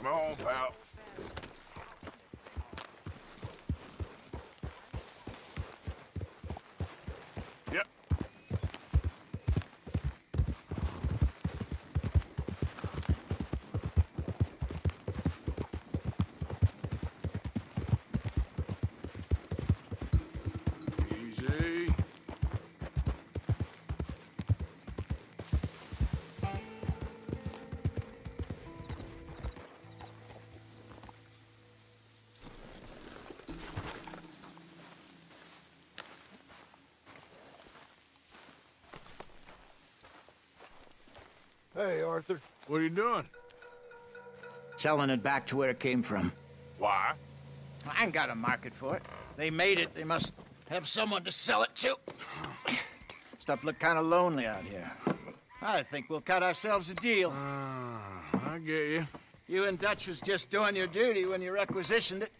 Come on, pal. Hey, Arthur. What are you doing? Selling it back to where it came from. Why? I ain't got a market for it. They made it. They must have someone to sell it to. Stuff look kind of lonely out here. I think we'll cut ourselves a deal. I get you. You and Dutch was just doing your duty when you requisitioned it.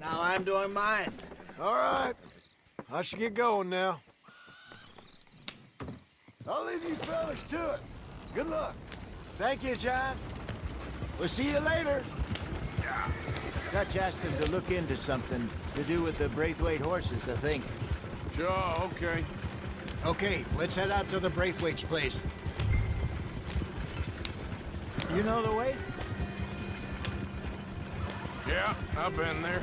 Now I'm doing mine. All right. I should get going now. I'll leave you fellas to it. Good luck. Thank you, John. We'll see you later. Yeah. Dutch asked him to look into something to do with the Braithwaite horses, I think. Sure, okay. Okay, let's head out to the Braithwaite's place. You know the way? Yeah, I've been there.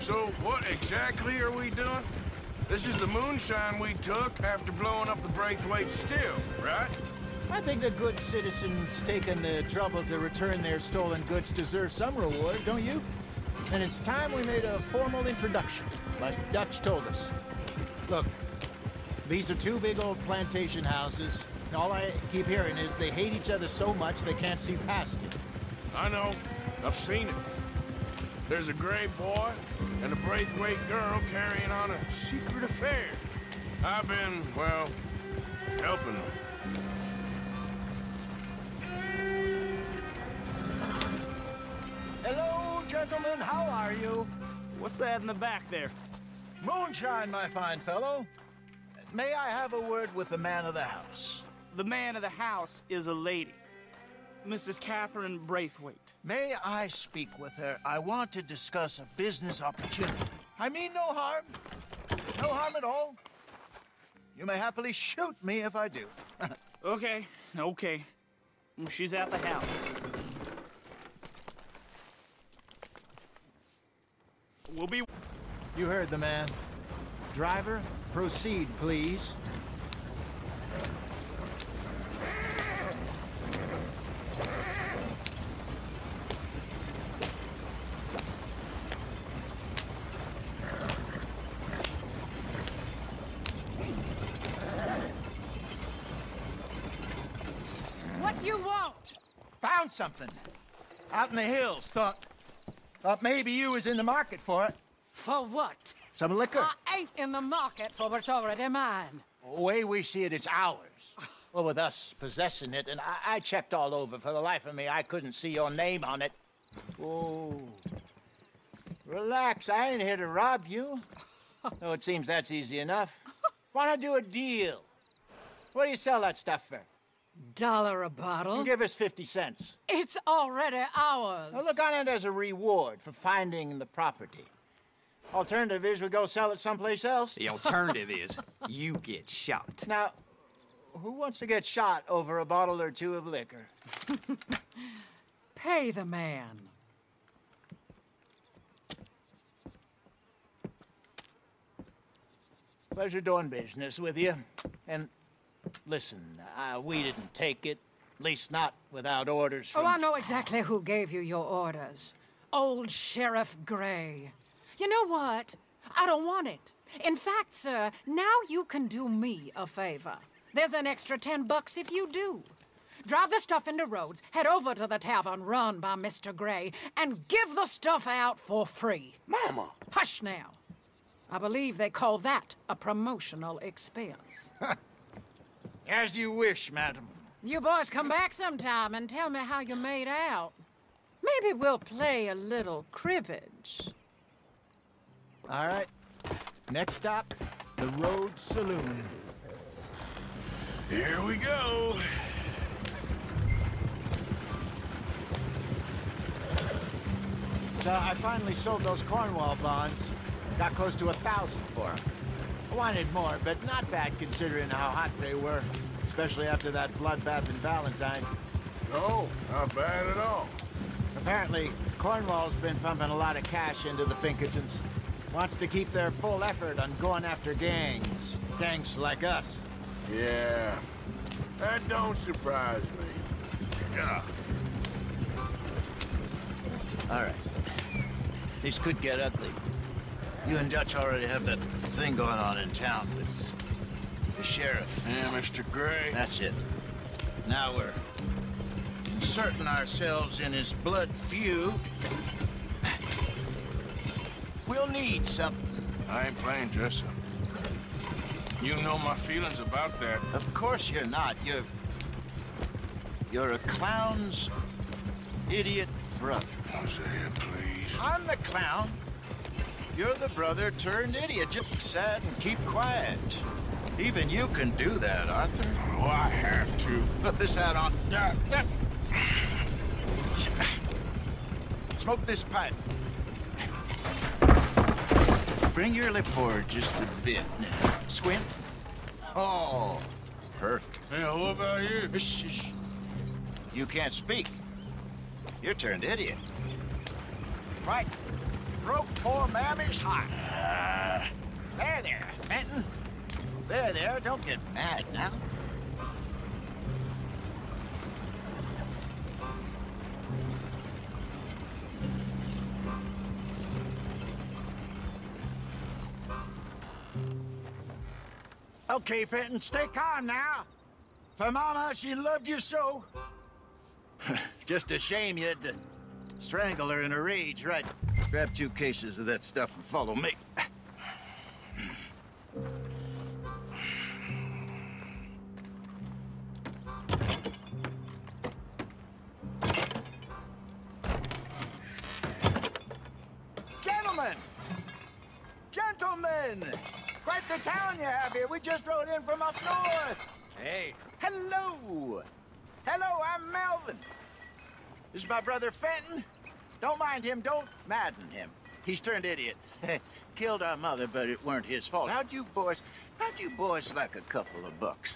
So what exactly are we doing? This is the moonshine we took after blowing up the Braithwaite still, right? I think the good citizens taking the trouble to return their stolen goods deserve some reward, don't you? And it's time we made a formal introduction, like Dutch told us. Look, these are two big old plantation houses, and all I keep hearing is they hate each other so much they can't see past it. I know. I've seen it. There's a Gray boy and a Braithwaite girl carrying on a secret affair. I've been, well, helping them. Hello, gentlemen, how are you? What's that in the back there? Moonshine, my fine fellow. May I have a word with the man of the house? The man of the house is a lady, Mrs. Catherine Braithwaite. May I speak with her? I want to discuss a business opportunity. I mean no harm. No harm at all. You may happily shoot me if I do. Okay, okay. She's at the house. We'll be... You heard the man. Driver, proceed, please. What you want? Found something. Out in the hills, thought maybe you was in the market for it. For what? Some liquor. I ain't in the market for what's already mine. The way we see it, it's ours. Well, with us possessing it, and I checked all over. For the life of me, I couldn't see your name on it. Oh. Relax, I ain't here to rob you. Though it seems that's easy enough. Why not do a deal? What do you sell that stuff for? $1 a bottle. You give us 50 cents. It's already ours. Now look on it as a reward for finding the property. Alternative is we go sell it someplace else. The alternative is you get shot. Now, who wants to get shot over a bottle or two of liquor? Pay the man. Pleasure doing business with you. And listen, we didn't take it, at least not without orders from... Oh, I know exactly who gave you your orders. Old Sheriff Gray. You know what? I don't want it. In fact, sir, now you can do me a favor. There's an extra $10 if you do. Drive the stuff into Rhodes, head over to the tavern run by Mr. Gray, and give the stuff out for free. Mama! Hush now. I believe they call that a promotional expense. As you wish, madam. You boys come back sometime and tell me how you made out. Maybe we'll play a little cribbage. All right. Next stop, the Rhodes Saloon. Here we go. But I finally sold those Cornwall bonds. Got close to 1,000 for them. I wanted more, but not bad considering how hot they were. Especially after that bloodbath in Valentine. No, not bad at all. Apparently, Cornwall's been pumping a lot of cash into the Pinkertons. Wants to keep their full effort on going after gangs. Gangs like us. Yeah. That don't surprise me. Yeah. All right. This could get ugly. You and Dutch already have that thing going on in town with the sheriff. Yeah, Mr. Gray. That's it. Now we're inserting ourselves in his blood feud. We'll need something. I ain't playing dress up. You know my feelings about that. Of course you're not. You're a clown's idiot brother. Oh, say it, please. I'm the clown. You're the brother turned idiot. Just sad and keep quiet. Even you can do that, Arthur. Oh, I have to. Put this hat on. Smoke this pipe. Bring your lip forward just a bit. Squint. Oh, perfect. Hey, what about you? You can't speak. You're turned idiot. Right. Broke poor mammy's heart. There, Fenton. There, don't get mad now. Okay, Fenton, stay calm now. For Mama, she loved you so. Just a shame you had to strangle her in a rage, right? Grab 2 cases of that stuff and follow me. Gentlemen! Quite the town you have here. We just rode in from up north. Hey. Hello. Hello, I'm Melvin. This is my brother Fenton. Don't mind him. Don't madden him. He's turned idiot. Killed our mother, but it weren't his fault. How'd you boys like a couple of bucks?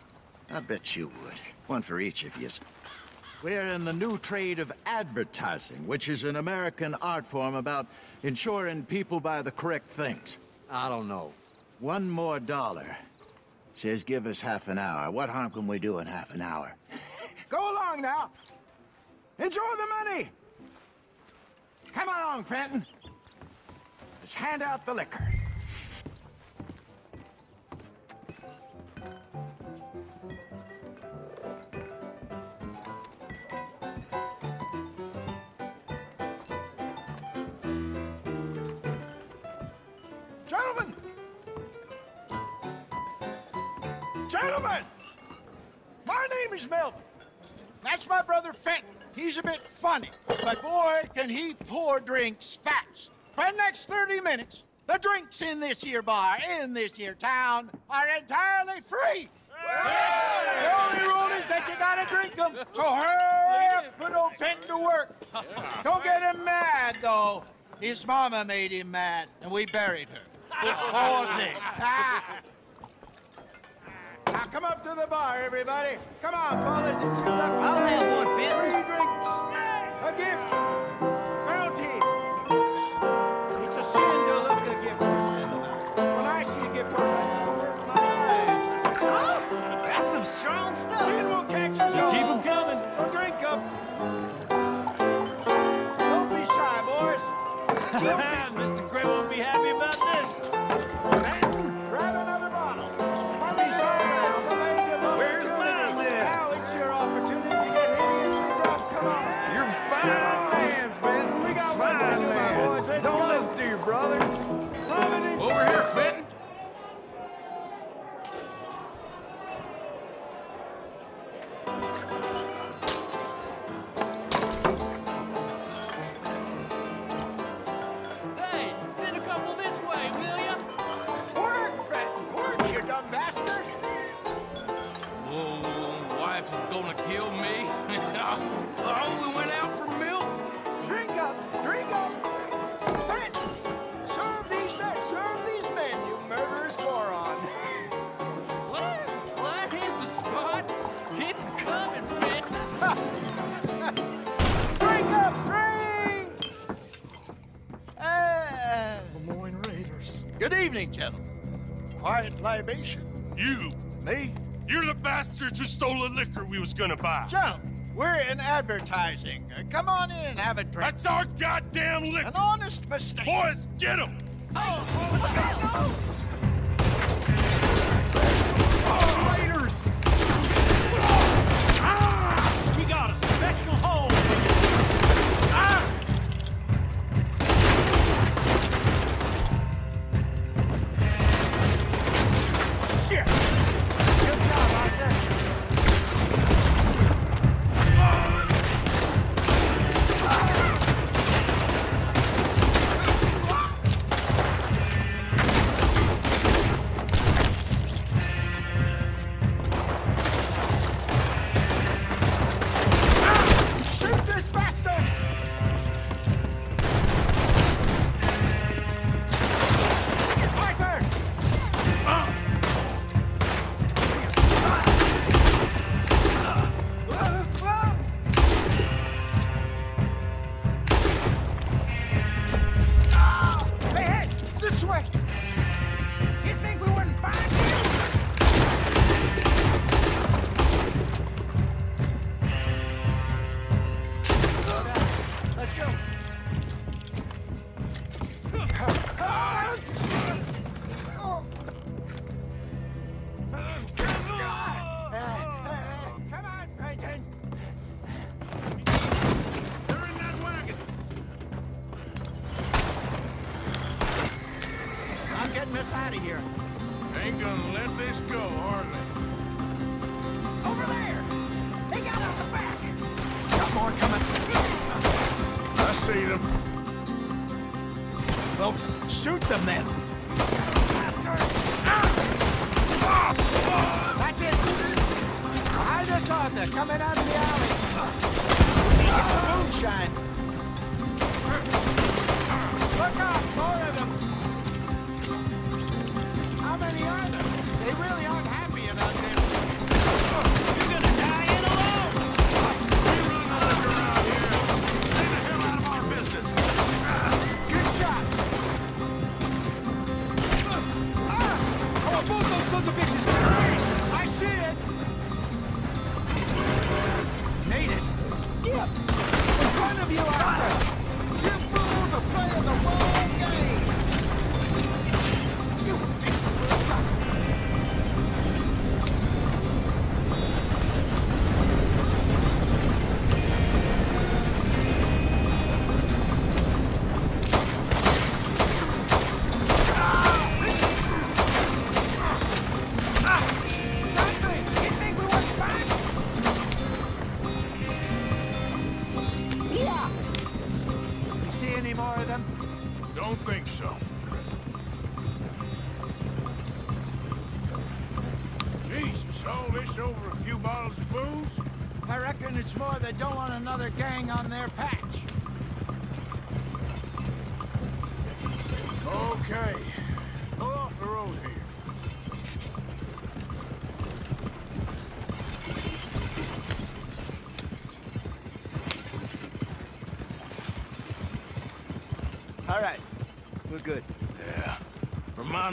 I bet you would. One for each of you. We're in the new trade of advertising, which is an American art form about ensuring people buy the correct things. I don't know. $1 more. Says give us half an hour. What harm can we do in half an hour? Go along now. Enjoy the money. Come along, Fenton. Just hand out the liquor. Gentlemen! Gentlemen! My name is Melvin. That's my brother Fenton. He's a bit funny, but boy, can he pour drinks fast. For the next 30 minutes, the drinks in this here bar, in this here town, are entirely free. Yes. The only rule is that you gotta drink them, so hurry up, put old Fenton to work. Yeah. Don't get him mad, though. His mama made him mad, and we buried her. The whole thing. Now come up to the bar, everybody. Come on, fellas, and chill up. I'll have one, Fenton. 3 drinks. A gift. Bounty. It's a sin to look a gift person. When I see a gift person, I work my eyes. Oh, that's some strong stuff. Sin will catch us all. Just keep them coming. Don't drink up. Don't be shy, boys. Mr. Gray won't be happy about this. Grab another bottle. Gonna kill me. I only went out for milk. Good evening, gentlemen. Quiet libation? You. Me? You're the bastards who stole the liquor we was gonna buy. Gentlemen, we're in advertising. Come on in and have a drink. That's our goddamn liquor. An honest mistake. Boys, get him! Oh, no!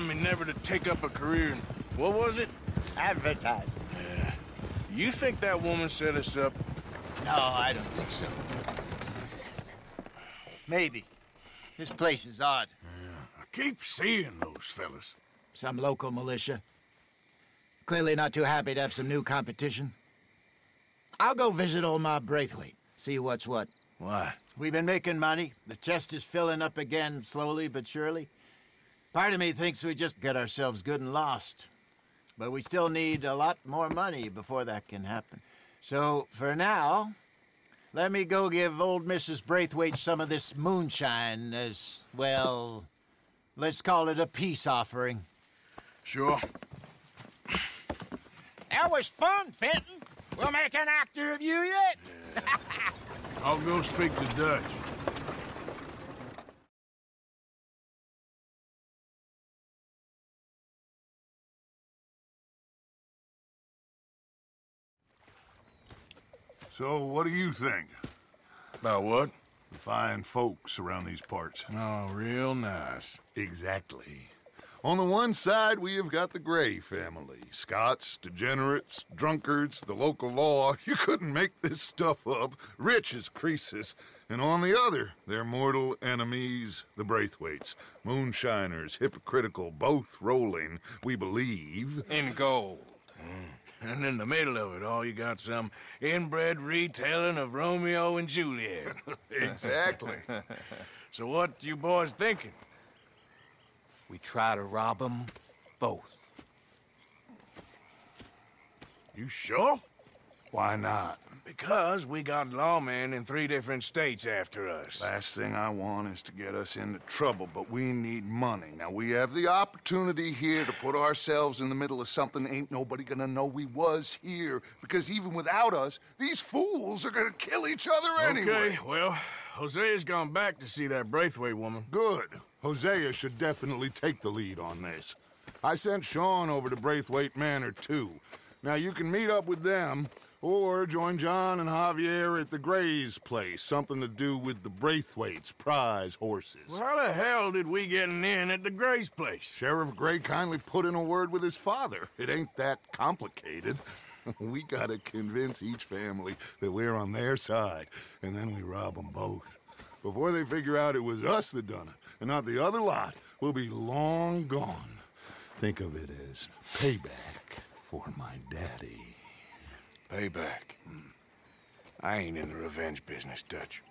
Me never to take up a career in, what was it? Advertising. Yeah. You think that woman set us up? No, I don't think so. Maybe. This place is odd. Yeah. I keep seeing those fellas. Some local militia. Clearly not too happy to have some new competition. I'll go visit old Ma Braithwaite, see what's what. Why? We've been making money. The chest is filling up again, slowly but surely. Part of me thinks we just get ourselves good and lost. But we still need a lot more money before that can happen. So, for now, let me go give old Mrs. Braithwaite some of this moonshine as, well, let's call it a peace offering. Sure. That was fun, Fenton. We'll make an actor of you yet. Yeah. I'll go speak to Dutch. So, what do you think? About what? The fine folks around these parts. Oh, real nice. Exactly. On the one side, we have got the Gray family. Scots, degenerates, drunkards, the local law. You couldn't make this stuff up. Rich as creases. And on the other, their mortal enemies, the Braithwaites. Moonshiners, hypocritical, both rolling, we believe, in gold. And in the middle of it all, you got some inbred retelling of Romeo and Juliet. Exactly. So what you boys thinking? We try to rob them both. You sure? Why not? Because we got lawmen in 3 different states after us. Last thing I want is to get us into trouble, but we need money. Now, we have the opportunity here to put ourselves in the middle of something ain't nobody gonna know we was here, because even without us, these fools are gonna kill each other anyway. Okay, well, Hosea's gone back to see that Braithwaite woman. Good. Hosea should definitely take the lead on this. I sent Sean over to Braithwaite Manor, too. Now, you can meet up with them, or join John and Javier at the Gray's place. Something to do with the Braithwaite's prize horses. Well, how the hell did we get an inn at the Gray's place? Sheriff Gray kindly put in a word with his father. It ain't that complicated. We gotta convince each family that we're on their side, and then we rob them both. Before they figure out it was us that done it, and not the other lot, we'll be long gone. Think of it as payback for my daddy. Payback? I ain't in the revenge business, Dutch.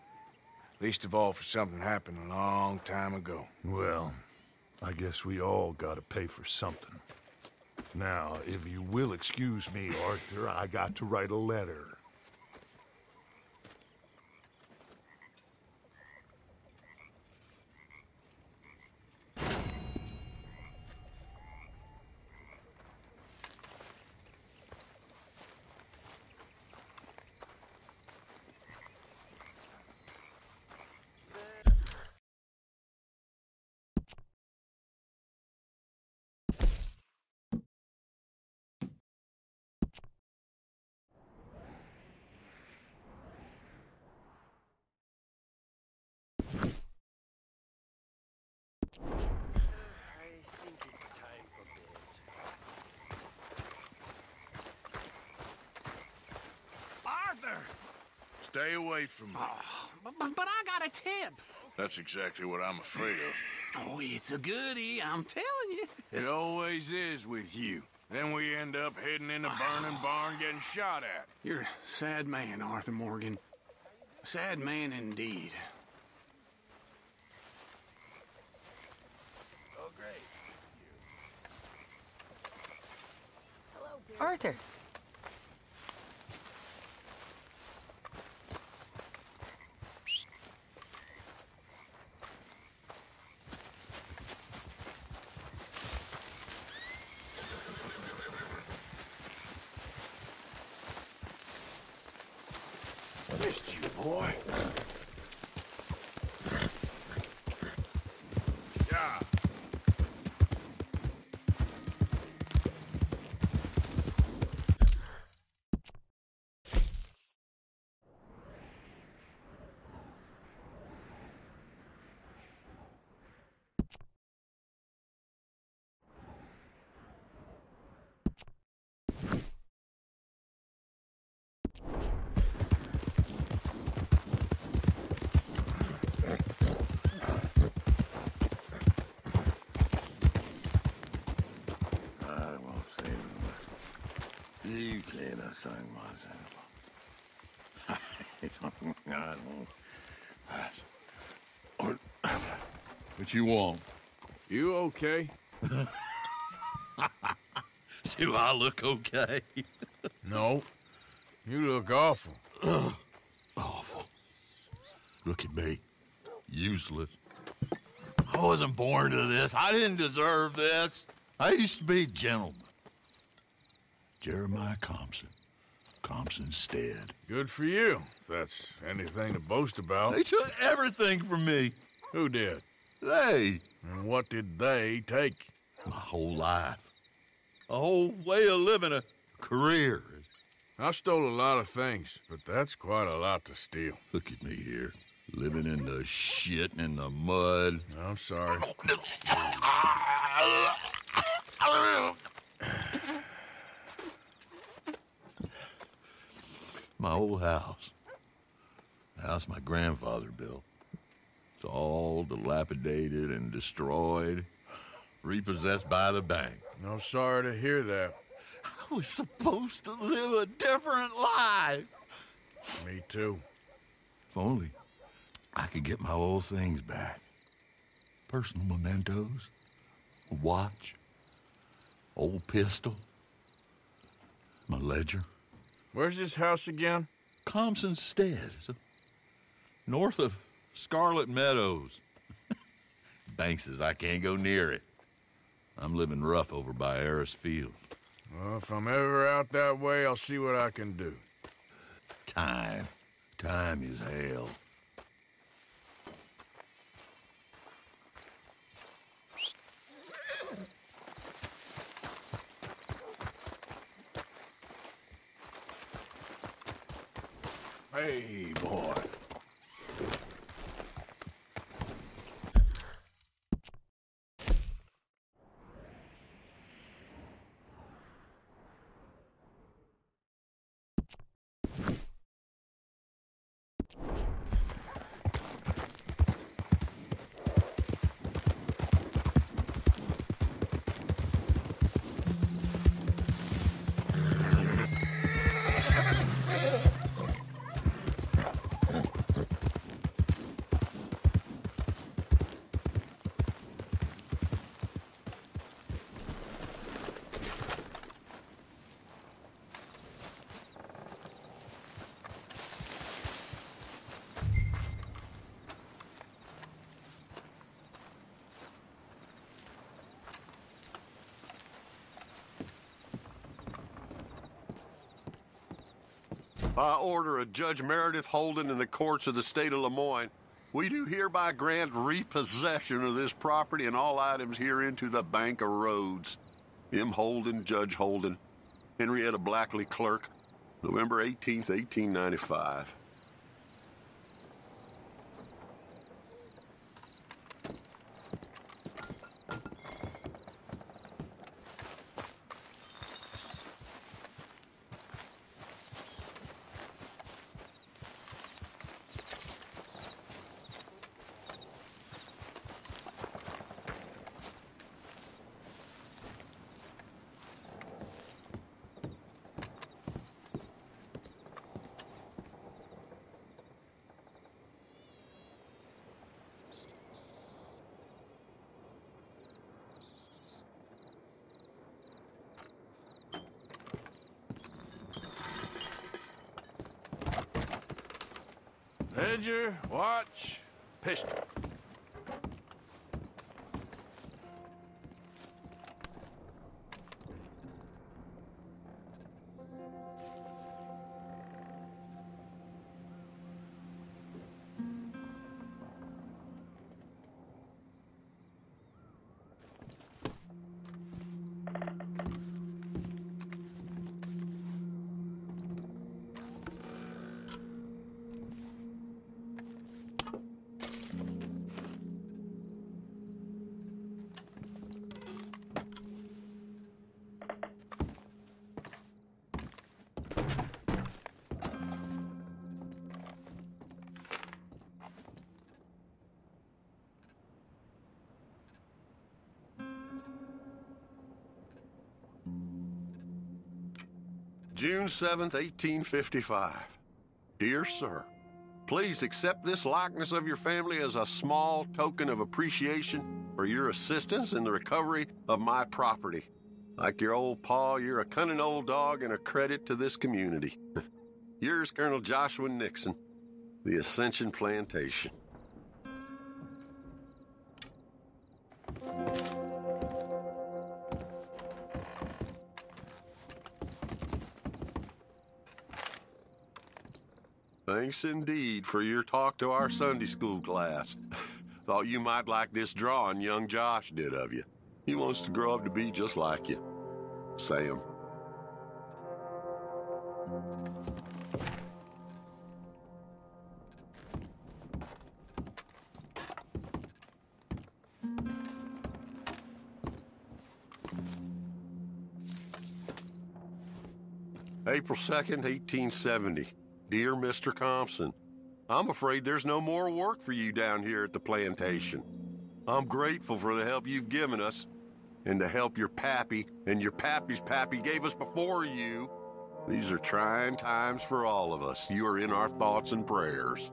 Least of all for something happened a long time ago. Well, I guess we all gotta pay for something. Now, if you will excuse me, Arthur, I got to write a letter. Stay away from me. Oh, but I got a tip. That's exactly what I'm afraid of. Oh, it's a goodie, I'm telling you. It always is with you. Then we end up heading in a burning barn getting shot at. You're a sad man, Arthur Morgan. Sad man indeed. Oh, great. Hello, Arthur. What you want? You okay? Do I look okay? No. You look awful. Awful. Look at me. Useless. I wasn't born to this. I didn't deserve this. I used to be a gentleman. Jeremiah Compson. Compson's Stead. Good for you, if that's anything to boast about. They took everything from me. Who did? They. And what did they take? My whole life. A whole way of living, a career. I stole a lot of things, but that's quite a lot to steal. Look at me here, living in the shit and the mud. I'm sorry. My old house. The house my grandfather built. It's all dilapidated and destroyed, repossessed by the bank. No, sorry to hear that. I was supposed to live a different life. Me too. If only I could get my old things back. Personal mementos, a watch, old pistol, my ledger. Where's this house again? Compson's Stead. It's north of Scarlet Meadows. Bank says I can't go near it. I'm living rough over by Harris Field. Well, if I'm ever out that way, I'll see what I can do. Time. Time is hell. Hey, boy. By order of Judge Meredith Holden in the courts of the state of Lemoyne, we do hereby grant repossession of this property and all items herein to the Bank of Rhodes. M. Holden, Judge Holden, Henrietta Blackley, clerk, November 18th, 1895. Ledger, watch, pistol. June 7th, 1855. Dear Sir, please accept this likeness of your family as a small token of appreciation for your assistance in the recovery of my property. Like your old pa, you're a cunning old dog and a credit to this community. Yours, Colonel Joshua Nixon, the Ascension Plantation. Thanks indeed for your talk to our Sunday school class. Thought you might like this drawing young Josh did of you. He wants to grow up to be just like you. Sam. April 2nd, 1870. Dear Mr. Compson, I'm afraid there's no more work for you down here at the plantation. I'm grateful for the help you've given us, and the help your pappy and your pappy's pappy gave us before you. These are trying times for all of us. You are in our thoughts and prayers.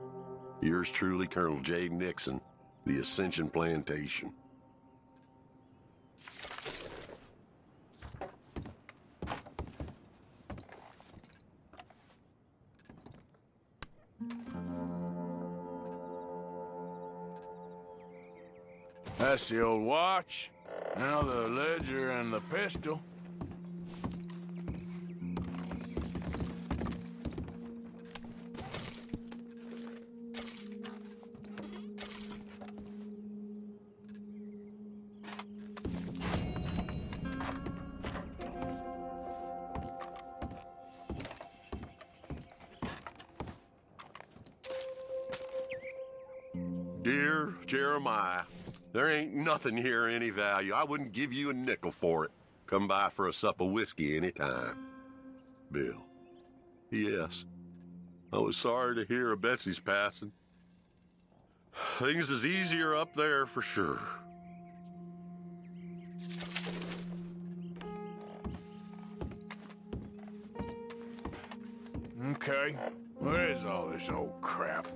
Yours truly, Colonel J. Nixon, the Ascension Plantation. That's the old watch. Now the ledger and the pistol. Dear Jeremiah, there ain't nothing here of any value. I wouldn't give you a nickel for it. Come by for a sup of whiskey any time. Bill. Yes. I was sorry to hear of Betsy's passing. Things is easier up there for sure. Okay. Where is all this old crap?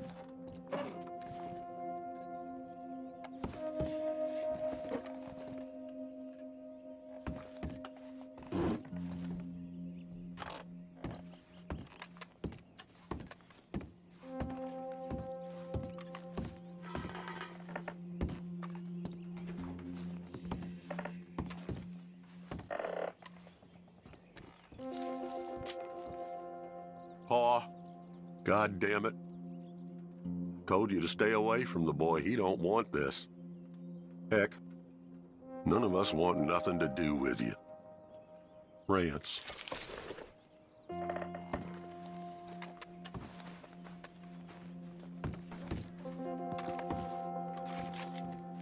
God damn it. Told you to stay away from the boy. He don't want this. Heck, none of us want nothing to do with you. Rance.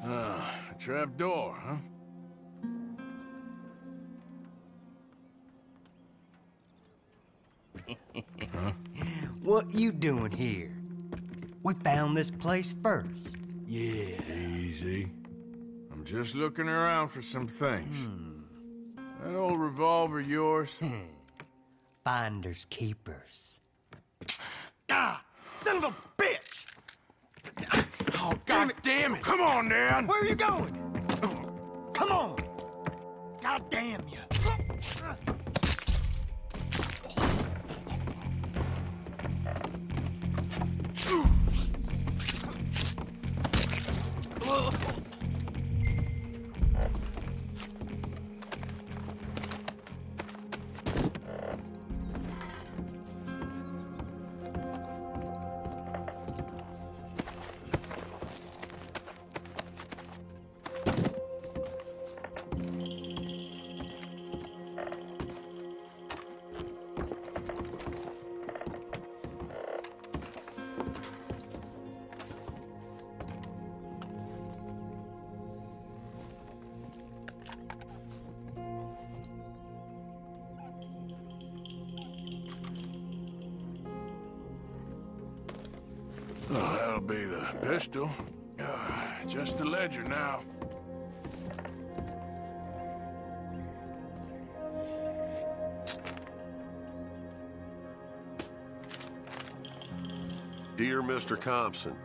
A trap door, huh? What you doing here? We found this place first. Yeah. Easy. I'm just looking around for some things. That old revolver yours? Finders keepers. Ah! Son of a bitch! Oh, God damn it! Come on, Dan! Where are you going? Come on! God damn you! Be the pistol. Just the ledger now. Dear Mr. Compson,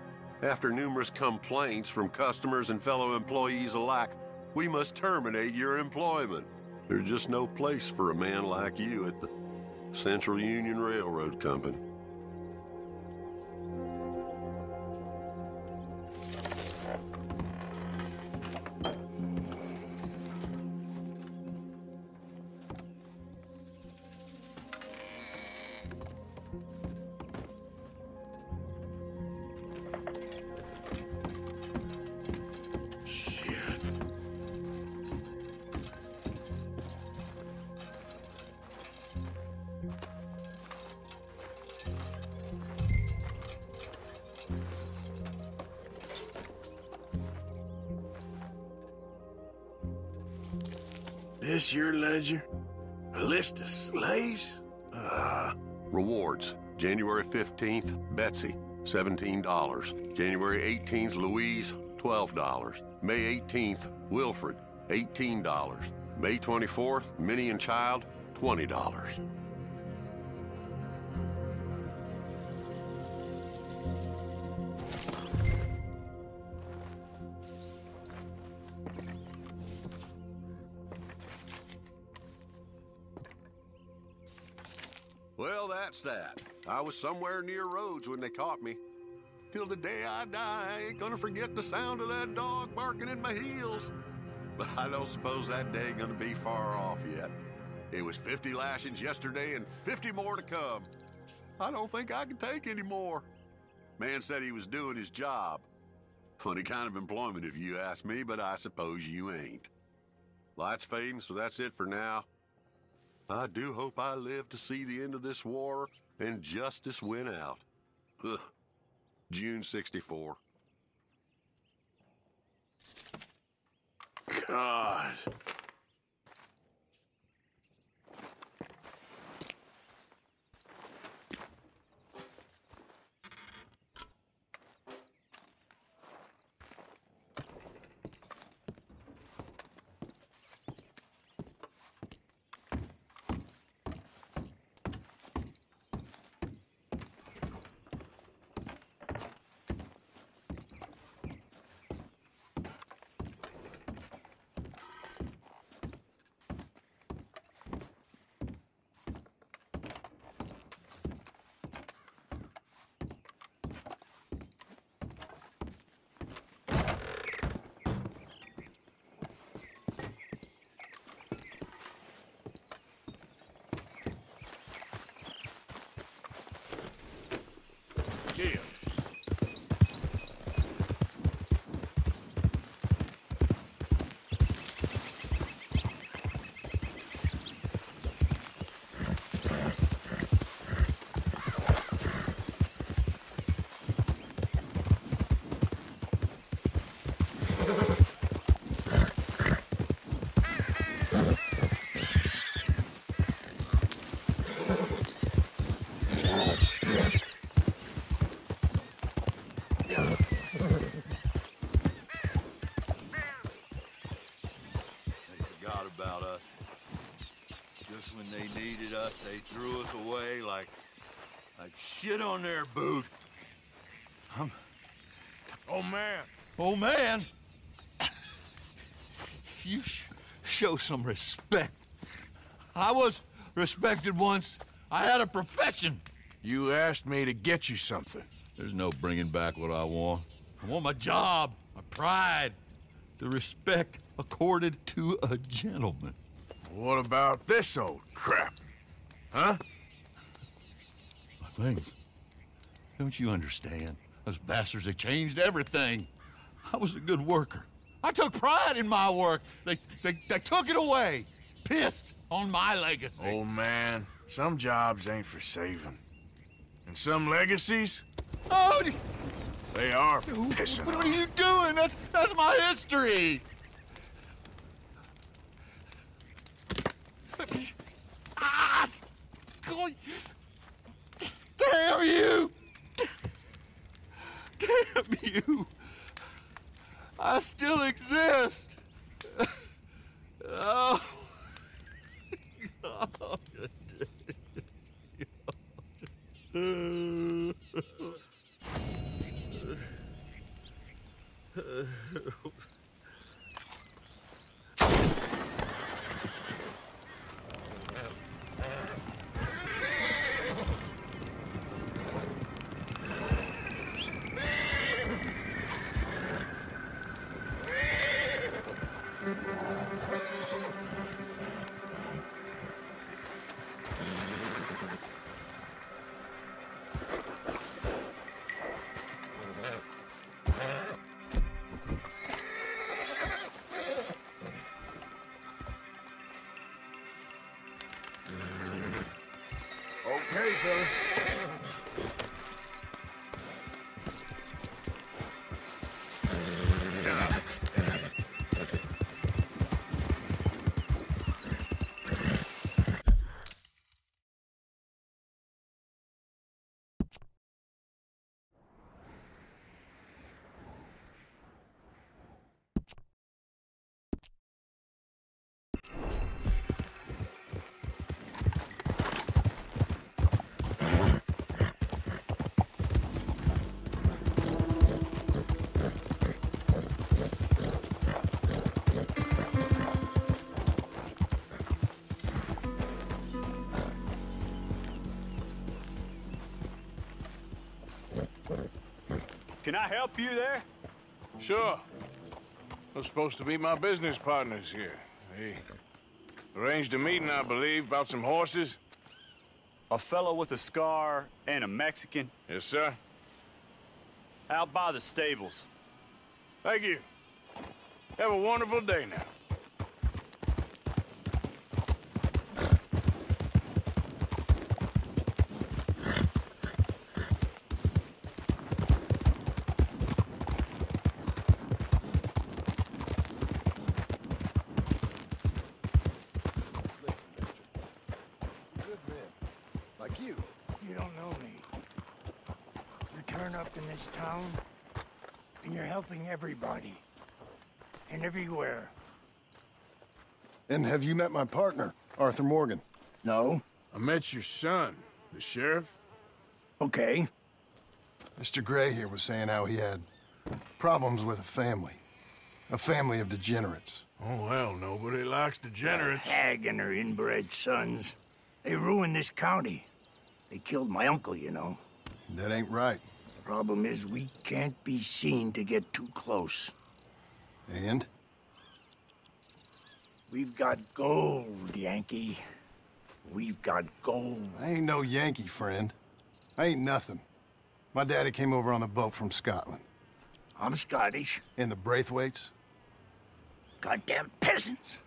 after numerous complaints from customers and fellow employees alike, we must terminate your employment. There's just no place for a man like you at the Central Union Railroad Company. This your ledger? A list of slaves? Rewards, January 15th, Betsy, $17. January 18th, Louise, $12. May 18th, Wilfred, $18. May 24th, Minnie and Child, $20. Well, that's that. I was somewhere near Rhodes when they caught me. Till the day I die, I ain't gonna forget the sound of that dog barking in my heels. But I don't suppose that day gonna be far off yet. It was 50 lashings yesterday and 50 more to come. I don't think I can take any more. Man said he was doing his job. Funny kind of employment if you ask me, but I suppose you ain't. Light's fading, so that's it for now. I do hope I live to see the end of this war and justice win out. Ugh. June 64. God. They threw us away like shit on their boot. Oh man! You show some respect. I was respected once. I had a profession. You asked me to get you something. There's no bringing back what I want. I want my job, my pride, the respect accorded to a gentleman. What about this old crap? Huh? My things. Don't you understand? Those bastards, they changed everything. I was a good worker. I took pride in my work. They took it away. Pissed on my legacy. Oh, man. Some jobs ain't for saving. And some legacies? Oh! They are for pissing on. What are you doing? That's my history. Ah! God. Damn you! Damn you! I still exist! Oh! God. Can I help you there? Sure. They're supposed to be my business partners here. They arranged a meeting, I believe, about some horses. A fellow with a scar and a Mexican? Yes, sir. Out by the stables. Thank you. Have a wonderful day now. Everybody and everywhere. And have you met my partner, Arthur Morgan? No. I met your son, the sheriff. Okay. Mr. Gray here was saying how he had problems with a family of degenerates. Oh, well, nobody likes degenerates. Hag and her inbred sons. They ruined this county. They killed my uncle, you know. That ain't right. Problem is, we can't be seen to get too close. And? We've got gold, Yankee. We've got gold. I ain't no Yankee, friend. I ain't nothing. My daddy came over on the boat from Scotland. I'm Scottish. And the Braithwaites? Goddamn peasants.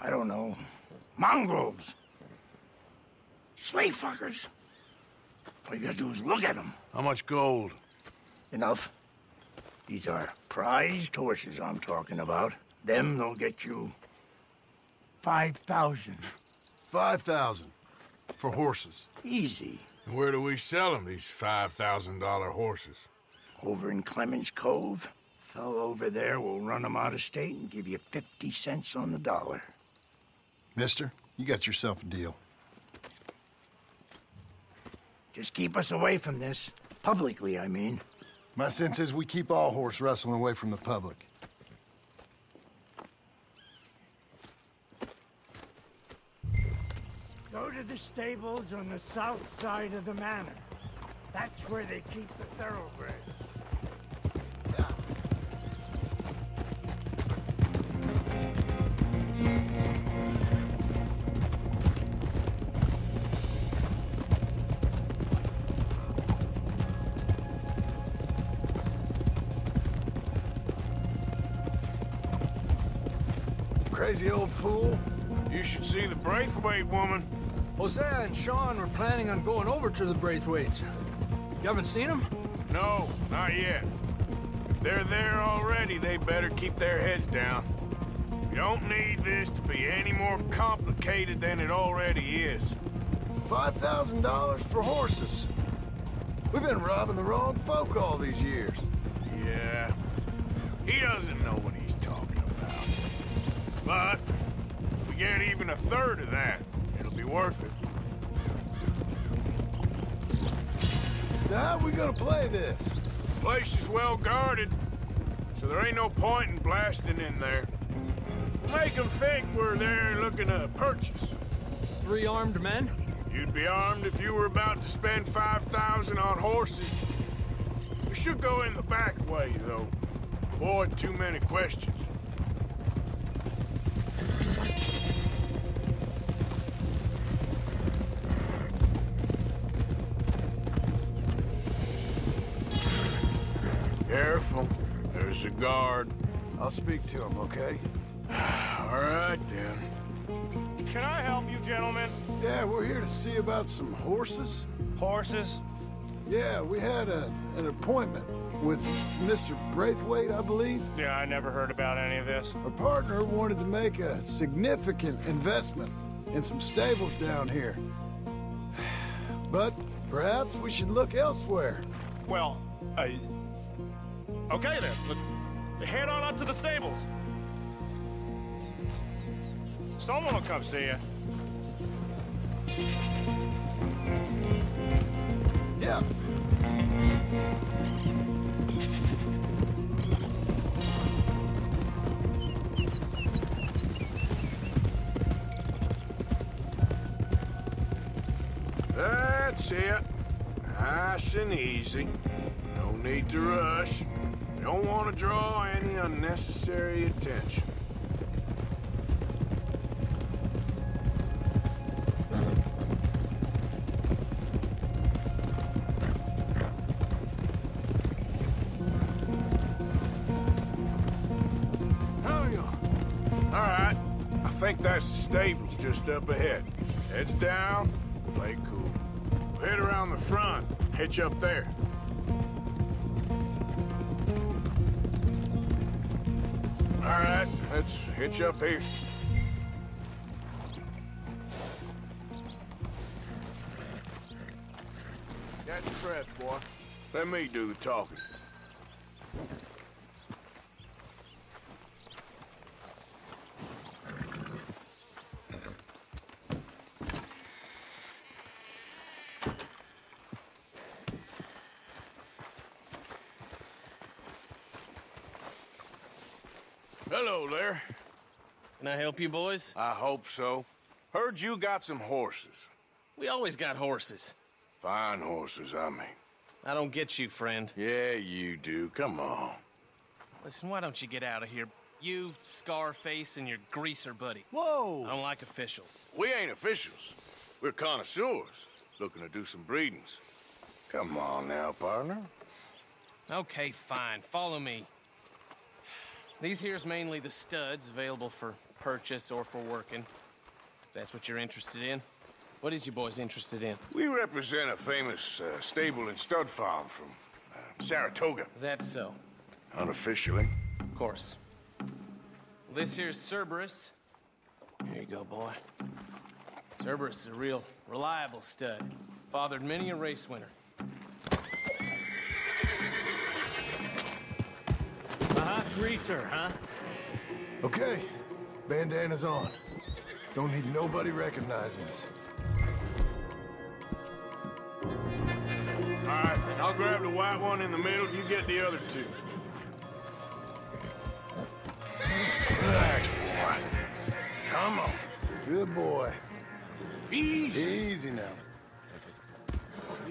I don't know. Mongrels. Slave fuckers. All you gotta do is look at them. How much gold? Enough. These are prized horses I'm talking about. Them, they'll get you 5,000. 5,000? For horses? Easy. And where do we sell them, these $5,000 horses? Over in Clemens Cove. Fellow over there will run them out of state and give you 50 cents on the dollar. Mister, you got yourself a deal. Just keep us away from this. Publicly, I mean. My sense is we keep all horse wrestling away from the public. Go to the stables on the south side of the manor. That's where they keep the thoroughbreds. Crazy old fool. You should see the Braithwaite woman. Hosea and Sean were planning on going over to the Braithwaites. You haven't seen them? No, not yet. If they're there already, they better keep their heads down. We don't need this to be any more complicated than it already is. $5,000 for horses. We've been robbing the wrong folk all these years. Yeah. He doesn't know what he's talking about. But if we get even a third of that, it'll be worth it. So how are we gonna play this? The place is well guarded, so there ain't no point in blasting in there. We'll make them think we're there looking to purchase. 3 armed men? You'd be armed if you were about to spend 5,000 on horses. We should go in the back way, though. Avoid too many questions. There's a guard. I'll speak to him, okay? All right, then. Can I help you, gentlemen? Yeah, we're here to see about some horses. Horses? Yeah, we had an appointment with Mr. Braithwaite, I believe. Yeah, I never heard about any of this. Our partner wanted to make a significant investment in some stables down here. But perhaps we should look elsewhere. Well, okay then, head on up to the stables. Someone will come see you. Yeah. That's it. Nice and easy. need to rush. We don't want to draw any unnecessary attention. That's the stables just up ahead. Heads down, play cool. We'll head around the front, hitch up there. All right, let's hitch up here. Got your breath, boy. Let me do the talking. Hello there. Can I help you boys? I hope so. Heard you got some horses. We always got horses. Fine horses, I mean. I don't get you, friend. Yeah, you do. Come on. Listen, why don't you get out of here? You, Scarface, and your greaser buddy. Whoa! I don't like officials. We ain't officials. We're connoisseurs, looking to do some breedings. Come on now, partner. Okay, fine. Follow me. These here's mainly the studs, available for purchase or for working, if that's what you're interested in. What is you boys interested in? We represent a famous stable and stud farm from Saratoga. Is that so? Unofficially. Of course. Well, this here's Cerberus. Here you go, boy. Cerberus is a real reliable stud. Fathered many a race winner. Greaser, huh? Okay. Bandana's on. Don't need nobody recognizing us. Alright, I'll grab the white one in the middle, you get the other two. Relax, boy. Come on. Good boy. Easy. Easy now.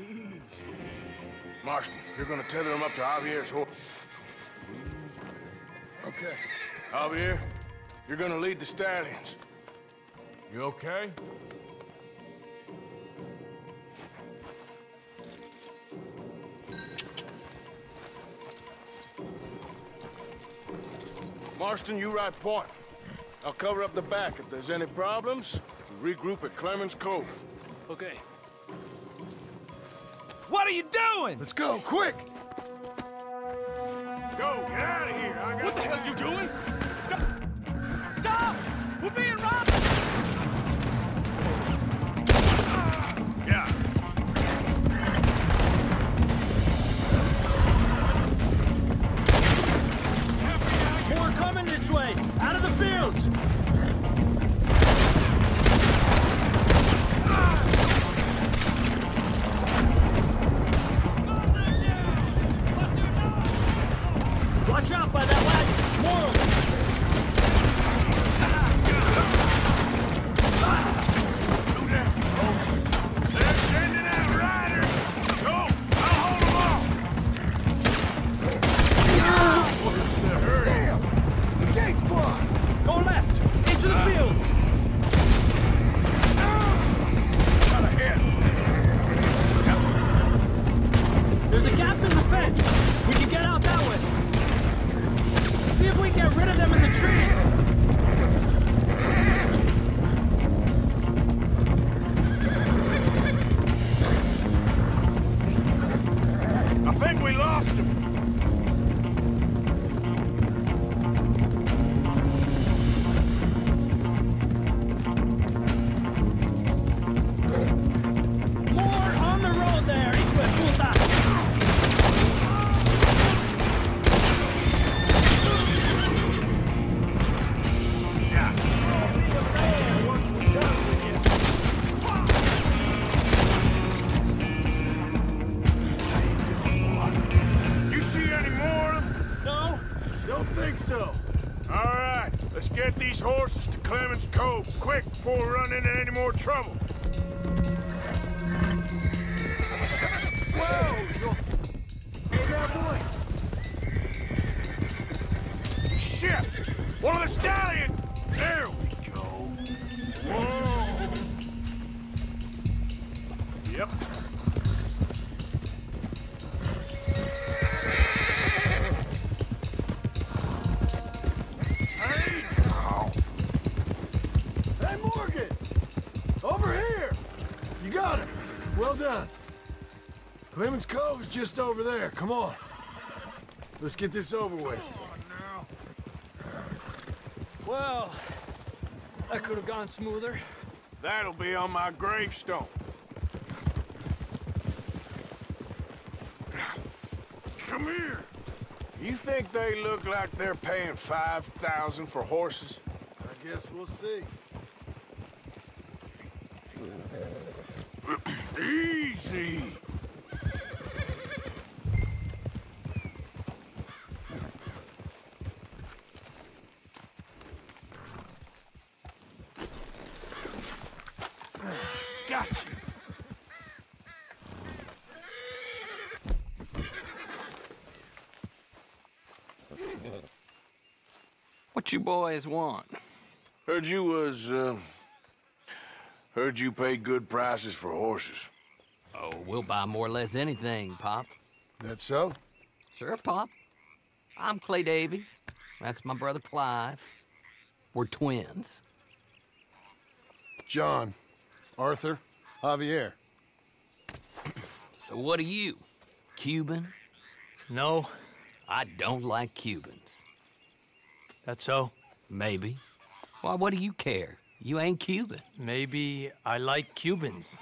Easy. Marston, you're gonna tether him up to Javier's horse. Okay. Javier, you're gonna lead the stallions. You okay? Marston, you ride point. I'll cover up the back. If there's any problems, we'll regroup at Clemens Cove. Okay. What are you doing? Let's go, quick! Go, get out of here! I got what the hell are you doing? Stop! Stop! We're being robbed! Yeah. More coming this way! Out of the fields! Watch out by that wagon! Moral! They're sending out riders! Go! I'll hold them off! What's the hurry? Damn! The gate's blocked! Go left! Into the fields! Out ahead! There's a gap in the fence! We can get out that way! See if we get rid of them in the trees! I think we lost him! More on the road there, hijo de puta! Horses to Clemens Cove, quick, before we run into any more trouble. Whoa! Hey, you! One of the stallions! There we go. Whoa! Yep. Clemens Cove's just over there. Come on. Let's get this over with. Now. Well, that could have gone smoother. That'll be on my gravestone. Come here. You think they look like they're paying $5,000 for horses? I guess we'll see. Easy. Gotcha. What you boys want? Heard you pay good prices for horses. Oh, we'll buy more or less anything, Pop. That so? Sure, Pop. I'm Clay Davies. That's my brother Clive. We're twins. John, Arthur, Javier. So what are you? Cuban? No. I don't like Cubans. That so? Maybe. Why, what do you care? You ain't Cuban. Maybe I like Cubans.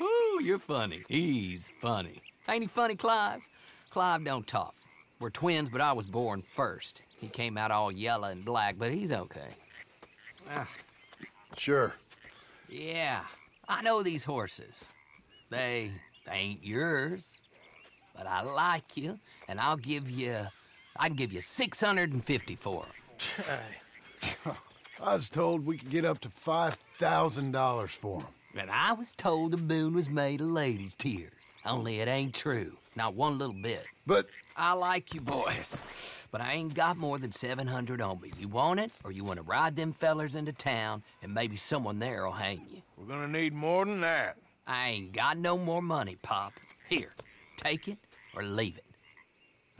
Ooh, you're funny. He's funny. Ain't he funny, Clive? Clive don't talk. We're twins, but I was born first. He came out all yellow and black, but he's okay. Sure. Yeah, I know these horses. They ain't yours, but I like you, and I can give you 650 for them. I was told we could get up to $5,000 for them. And I was told the moon was made of ladies' tears. Only it ain't true. Not one little bit. But... I like you boys, but I ain't got more than 700 on me. You want it, or you want to ride them fellers into town, and maybe someone there will hang you. We're gonna need more than that. I ain't got no more money, Pop. Here, take it or leave it.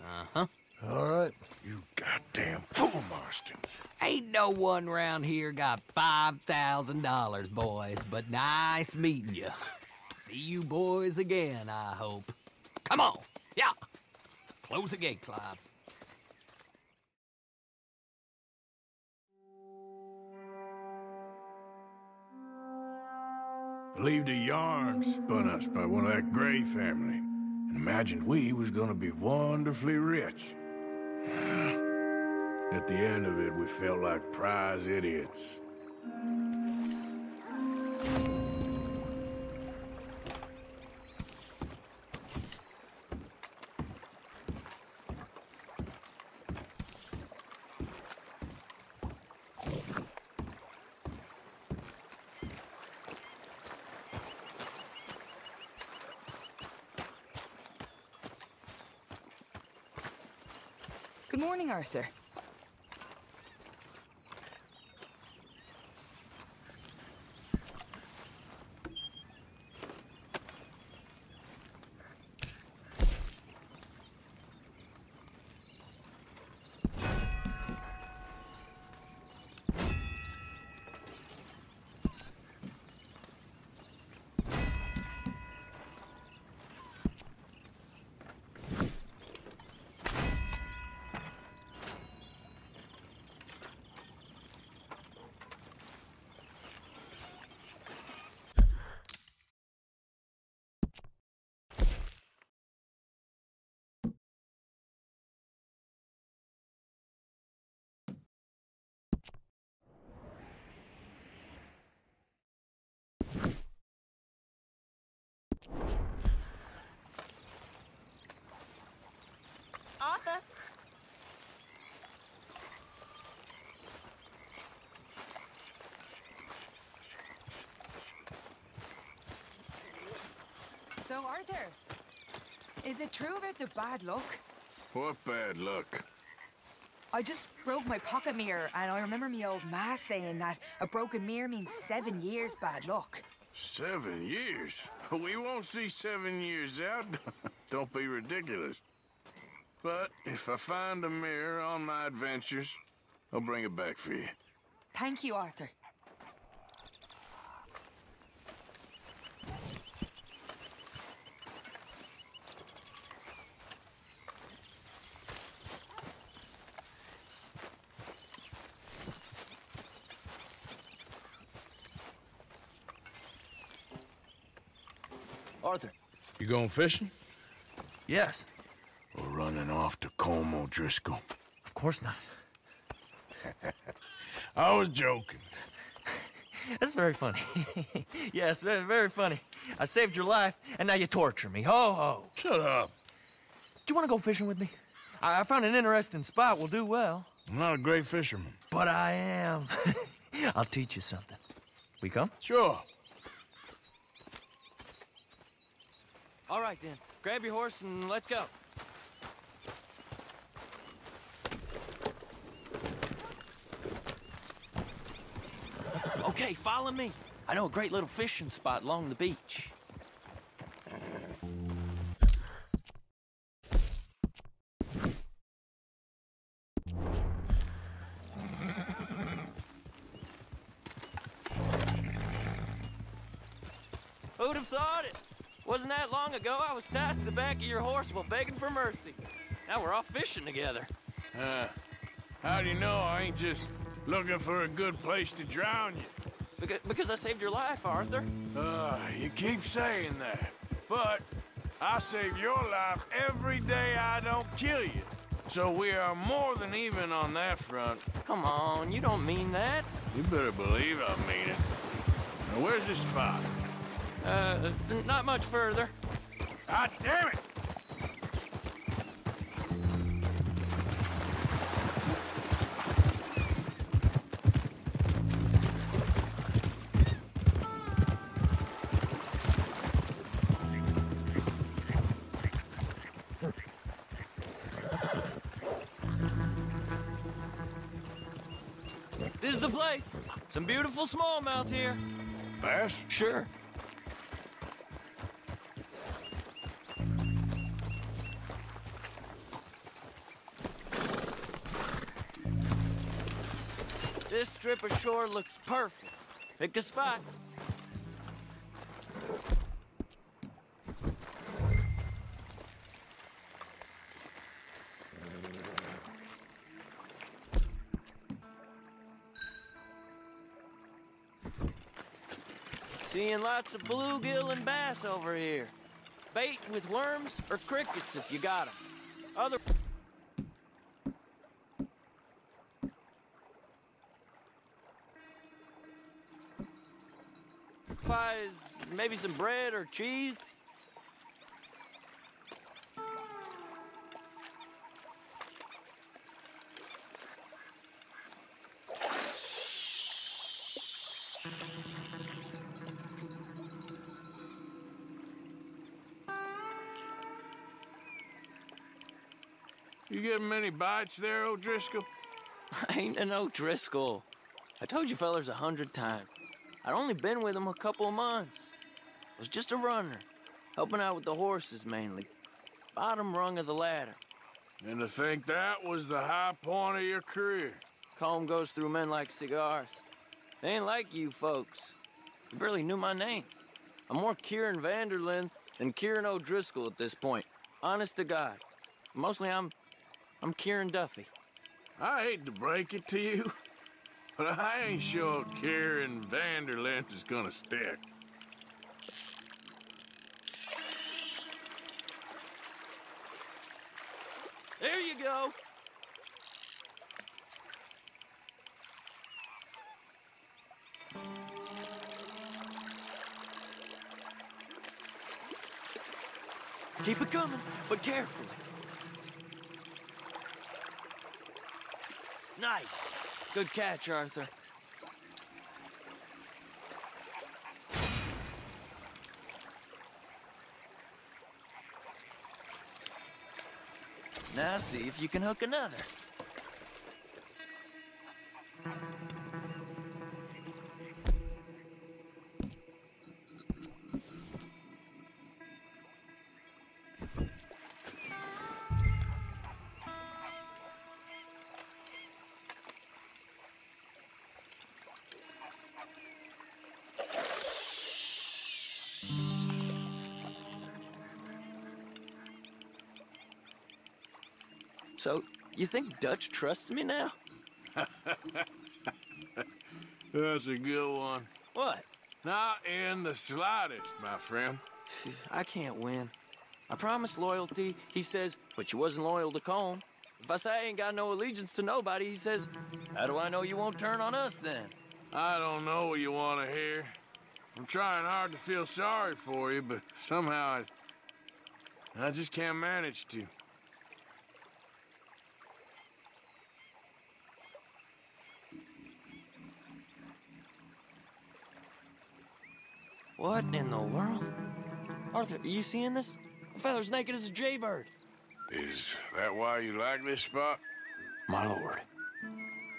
Uh-huh. All right. You goddamn fool, Marston. Ain't no one round here got $5,000, boys, but nice meeting you. See you boys again, I hope. Come on. Yeah. Close the gate, Clive. Believed a yarn spun us by one of that Gray family and imagined we was going to be wonderfully rich. At the end of it, we felt like prize idiots. Good morning, Arthur. Arthur. So, Arthur, is it true about the bad luck? What bad luck? I just broke my pocket mirror, and I remember me old ma saying that a broken mirror means 7 years bad luck. 7 years? We won't see 7 years out. Don't be ridiculous. But if I find a mirror on my adventures, I'll bring it back for you. Thank you, Arthur. Arthur. You going fishing? Yes. We're running off to Colm O'Driscoll. Of course not. I was joking. That's very funny. Yes, very funny. I saved your life, and now you torture me. Ho, ho. Shut up. Do you want to go fishing with me? I found an interesting spot. We'll do well. I'm not a great fisherman. But I am. I'll teach you something. We come? Sure. All right, then. Grab your horse and let's go. Okay, follow me. I know a great little fishing spot along the beach. Who'd have thought it? Wasn't that long ago I was tied to the back of your horse while begging for mercy. Now we're off fishing together. How do you know I ain't just looking for a good place to drown you? Because I saved your life, Arthur. You keep saying that. But I save your life every day I don't kill you. So we are more than even on that front. Come on, you don't mean that. You better believe I mean it. Now, where's this spot? Not much further. God damn it! This is the place. Some beautiful smallmouth here. Bass? Sure. This strip of shore looks perfect. Pick a spot. Seeing lots of bluegill and bass over here. Bait with worms or crickets if you got them. Other... pies, maybe some bread or cheese. You getting many bites there, O'Driscoll? I ain't an O'Driscoll. I told you fellers 100 times. I'd only been with him a couple of months. I was just a runner, helping out with the horses mainly. Bottom rung of the ladder. And to think that was the high point of your career. Colm goes through men like cigars. They ain't like you folks. You barely knew my name. I'm more Kieran Van der Linde than Kieran O'Driscoll at this point. Honest to God. Mostly I'm Kieran Duffy. I hate to break it to you. But I ain't sure Kieran Van der Linde is gonna stick. There you go. Keep it coming, but carefully. Nice. Good catch, Arthur. Now see if you can hook another. So, you think Dutch trusts me now? That's a good one. What? Not in the slightest, my friend. I can't win. I promised loyalty, he says, but you wasn't loyal to Colm. If I say I ain't got no allegiance to nobody, he says, how do I know you won't turn on us then? I don't know what you want to hear. I'm trying hard to feel sorry for you, but somehow I just can't manage to. What in the world? Arthur, are you seeing this? The feller's naked as a jaybird. Is that why you like this spot? My lord,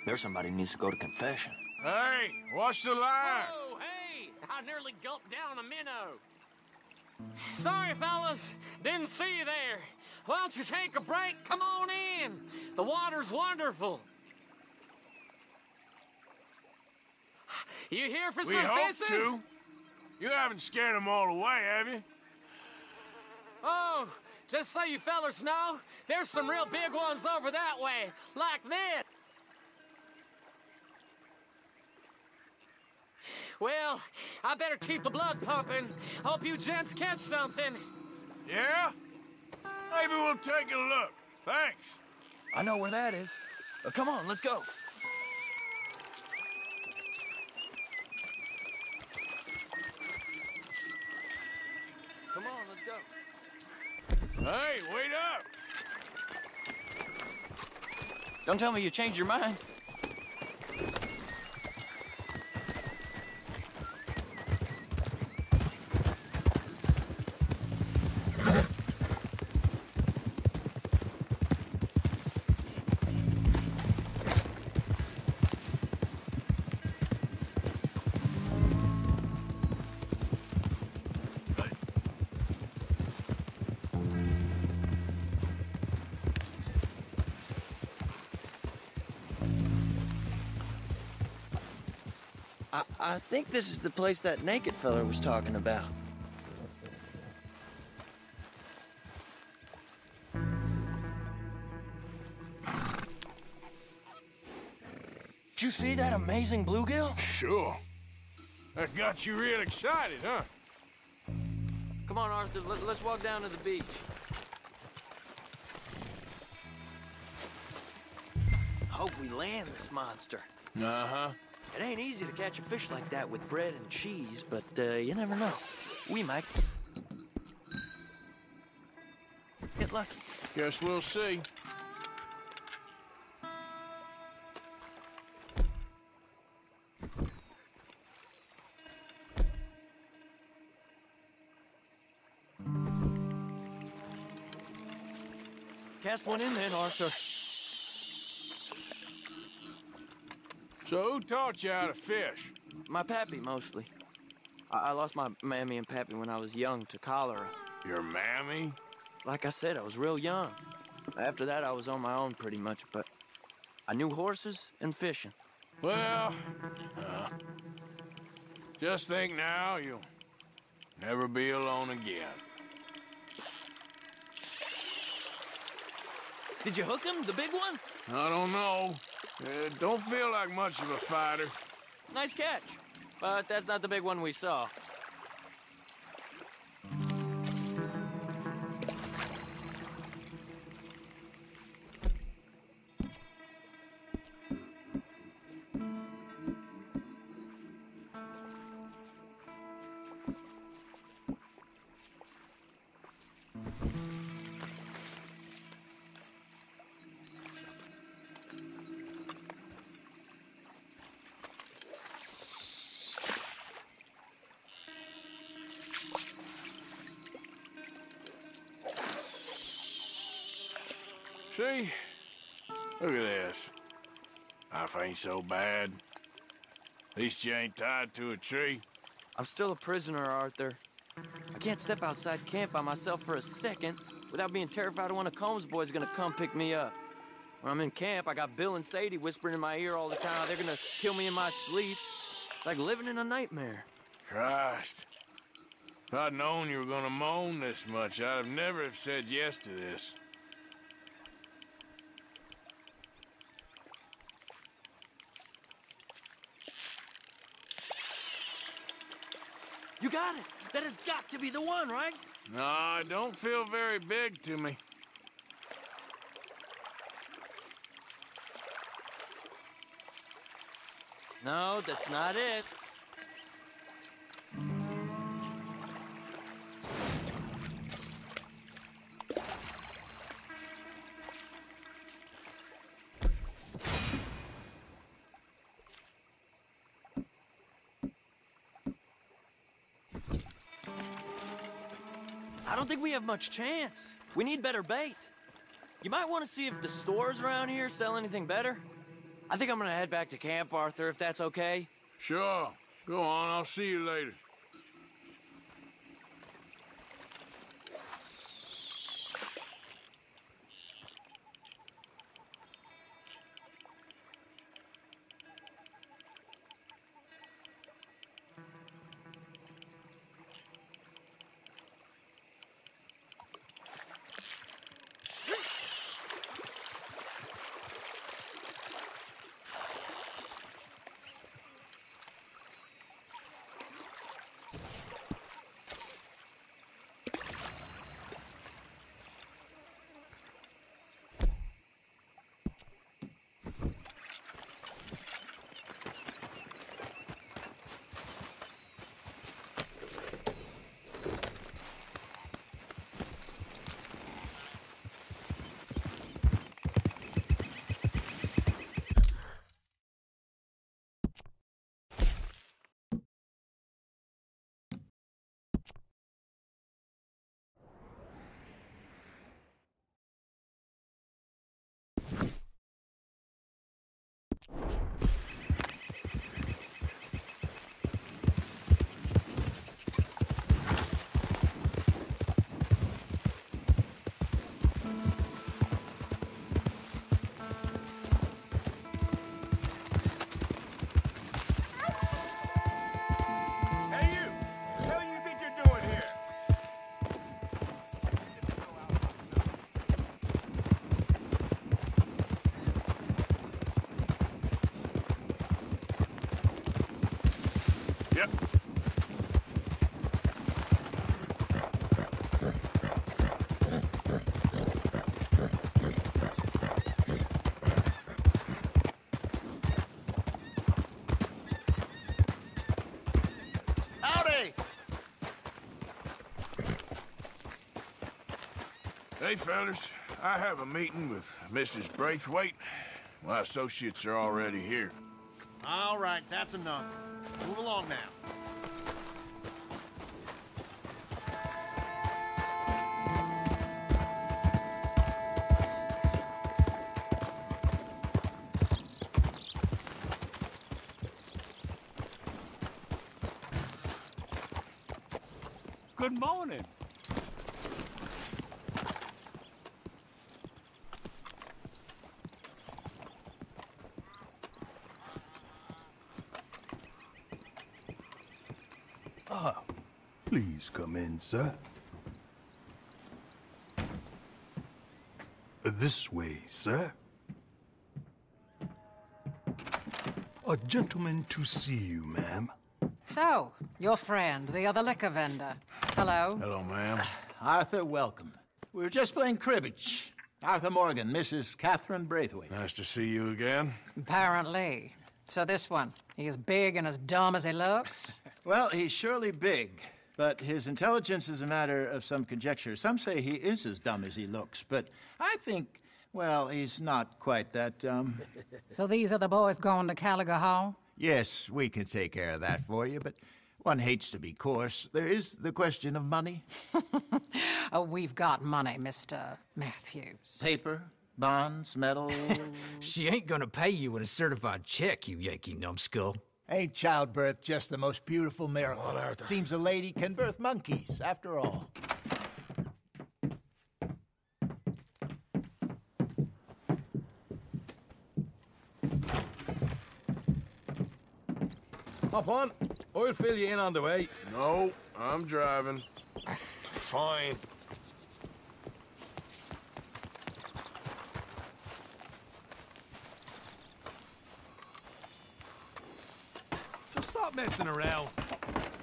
there's somebody who needs to go to confession. Hey, watch the line! Oh, hey! I nearly gulped down a minnow. Sorry, fellas. Didn't see you there. Why don't you take a break? Come on in. The water's wonderful. You here for some fishing? We hope to. You haven't scared them all away, have you? Oh, just so you fellas know, there's some real big ones over that way, like this. Well, I better keep the blood pumping. Hope you gents catch something. Yeah? Maybe we'll take a look. Thanks. I know where that is. Come on, let's go. Hey, wait up! Don't tell me you changed your mind. I think this is the place that naked fella was talking about. Did you see that amazing bluegill? Sure. That got you real excited, huh? Come on, Arthur, let's walk down to the beach. I hope we land this monster. Uh-huh. It ain't easy to catch a fish like that with bread and cheese, but you never know. We might get lucky. Guess we'll see. Cast one in then, Arthur. So who taught you how to fish? My pappy, mostly. I lost my mammy and pappy when I was young to cholera. Your mammy? Like I said, I was real young. After that, I was on my own pretty much, but I knew horses and fishing. Well, just think now you'll never be alone again. Did you hook him, the big one? I don't know. Don't feel like much of a fighter. Nice catch, but that's not the big one we saw. See? Look at this. Life ain't so bad. At least you ain't tied to a tree. I'm still a prisoner, Arthur. I can't step outside camp by myself for a second without being terrified of one of Combs' boys gonna come pick me up. When I'm in camp, I got Bill and Sadie whispering in my ear all the time how they're gonna kill me in my sleep. It's like living in a nightmare. Christ. If I'd known you were gonna moan this much, I'd have never have said yes to this. You got it. That has got to be the one, right? No, it don't feel very big to me. No, that's not it. I don't think we have much chance. We need better bait. You might want to see if the stores around here sell anything better. I think I'm gonna head back to camp, Arthur, if that's okay. Sure. Go on, I'll see you later. Hey, fellas, I have a meeting with Mrs. Braithwaite. My associates are already here. All right, that's enough. Move along now. Good morning. Please come in, sir. This way, sir. A gentleman to see you, ma'am. So, your friend, the other liquor vendor. Hello. Hello, ma'am. Arthur, welcome. We were just playing cribbage. Arthur Morgan, Mrs. Catherine Braithwaite. Nice to see you again. Apparently. So this one, he is big and as dumb as he looks? Well, he's surely big. But his intelligence is a matter of some conjecture. Some say he is as dumb as he looks, but I think, well, he's not quite that dumb. So these are the boys going to Callagher Hall? Yes, we can take care of that for you, but one hates to be coarse. There is the question of money. Oh, we've got money, Mr. Matthews. Paper, bonds, metal... She ain't gonna pay you with a certified check, you Yankee numbskull. Ain't childbirth just the most beautiful miracle? Come on, Arthur. Seems a lady can birth monkeys, after all. Hop on. I'll fill you in on the way. No, I'm driving. Fine. Stop messing around.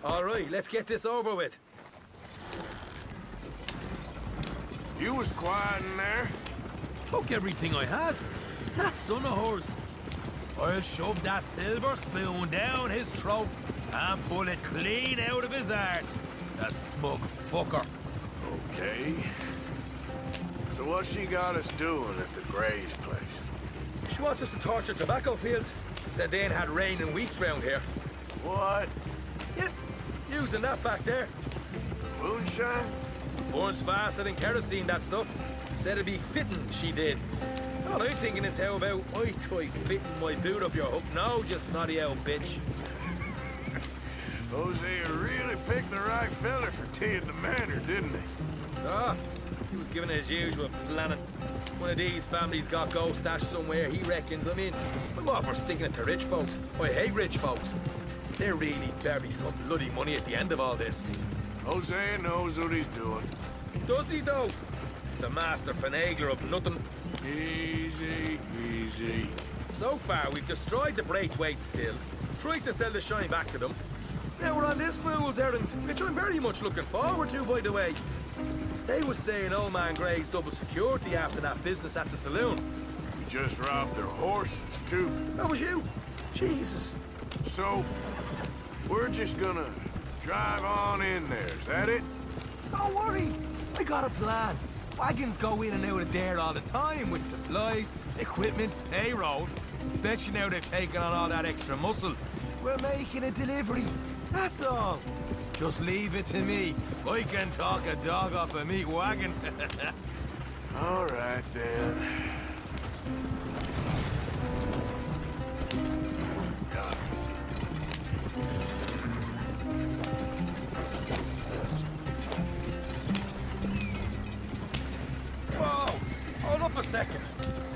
All right, let's get this over with. You was quiet in there. Took everything I had. That son of hers. I'll shove that silver spoon down his throat and pull it clean out of his arse. That smug fucker. Okay. So what she got us doing at the Gray's place? She wants us to torture tobacco fields. Said they ain't had rain in weeks round here. What? Yep. Using that back there. Moonshine? Burns faster than kerosene, that stuff. Said it'd be fitting, she did. All I'm thinking is, how about I try fitting my boot up your hook now, just snotty old bitch. Jose really picked the right fella for tea at the manor, didn't he? Ah, he was giving it his usual flannin. One of these families got gold stashed somewhere, he reckons. I mean, I'm all for sticking it to rich folks. I hate rich folks. There really better be some bloody money at the end of all this. Jose knows what he's doing. Does he, though? The master finagler of nothing. Easy, easy. So far, we've destroyed the Braithwaite still, tried to sell the shine back to them. Now we're on this fool's errand, which I'm very much looking forward to, by the way. They was saying old man Gray's double security after that business at the saloon. We just robbed their horses, too. That was you. Jesus. So, we're just gonna drive on in there, is that it? Don't worry, I got a plan. Wagons go in and out of there all the time with supplies, equipment, payroll. Especially now they're taking on all that extra muscle. We're making a delivery, that's all. Just leave it to me. I can talk a dog off a meat wagon. All right, then. Second.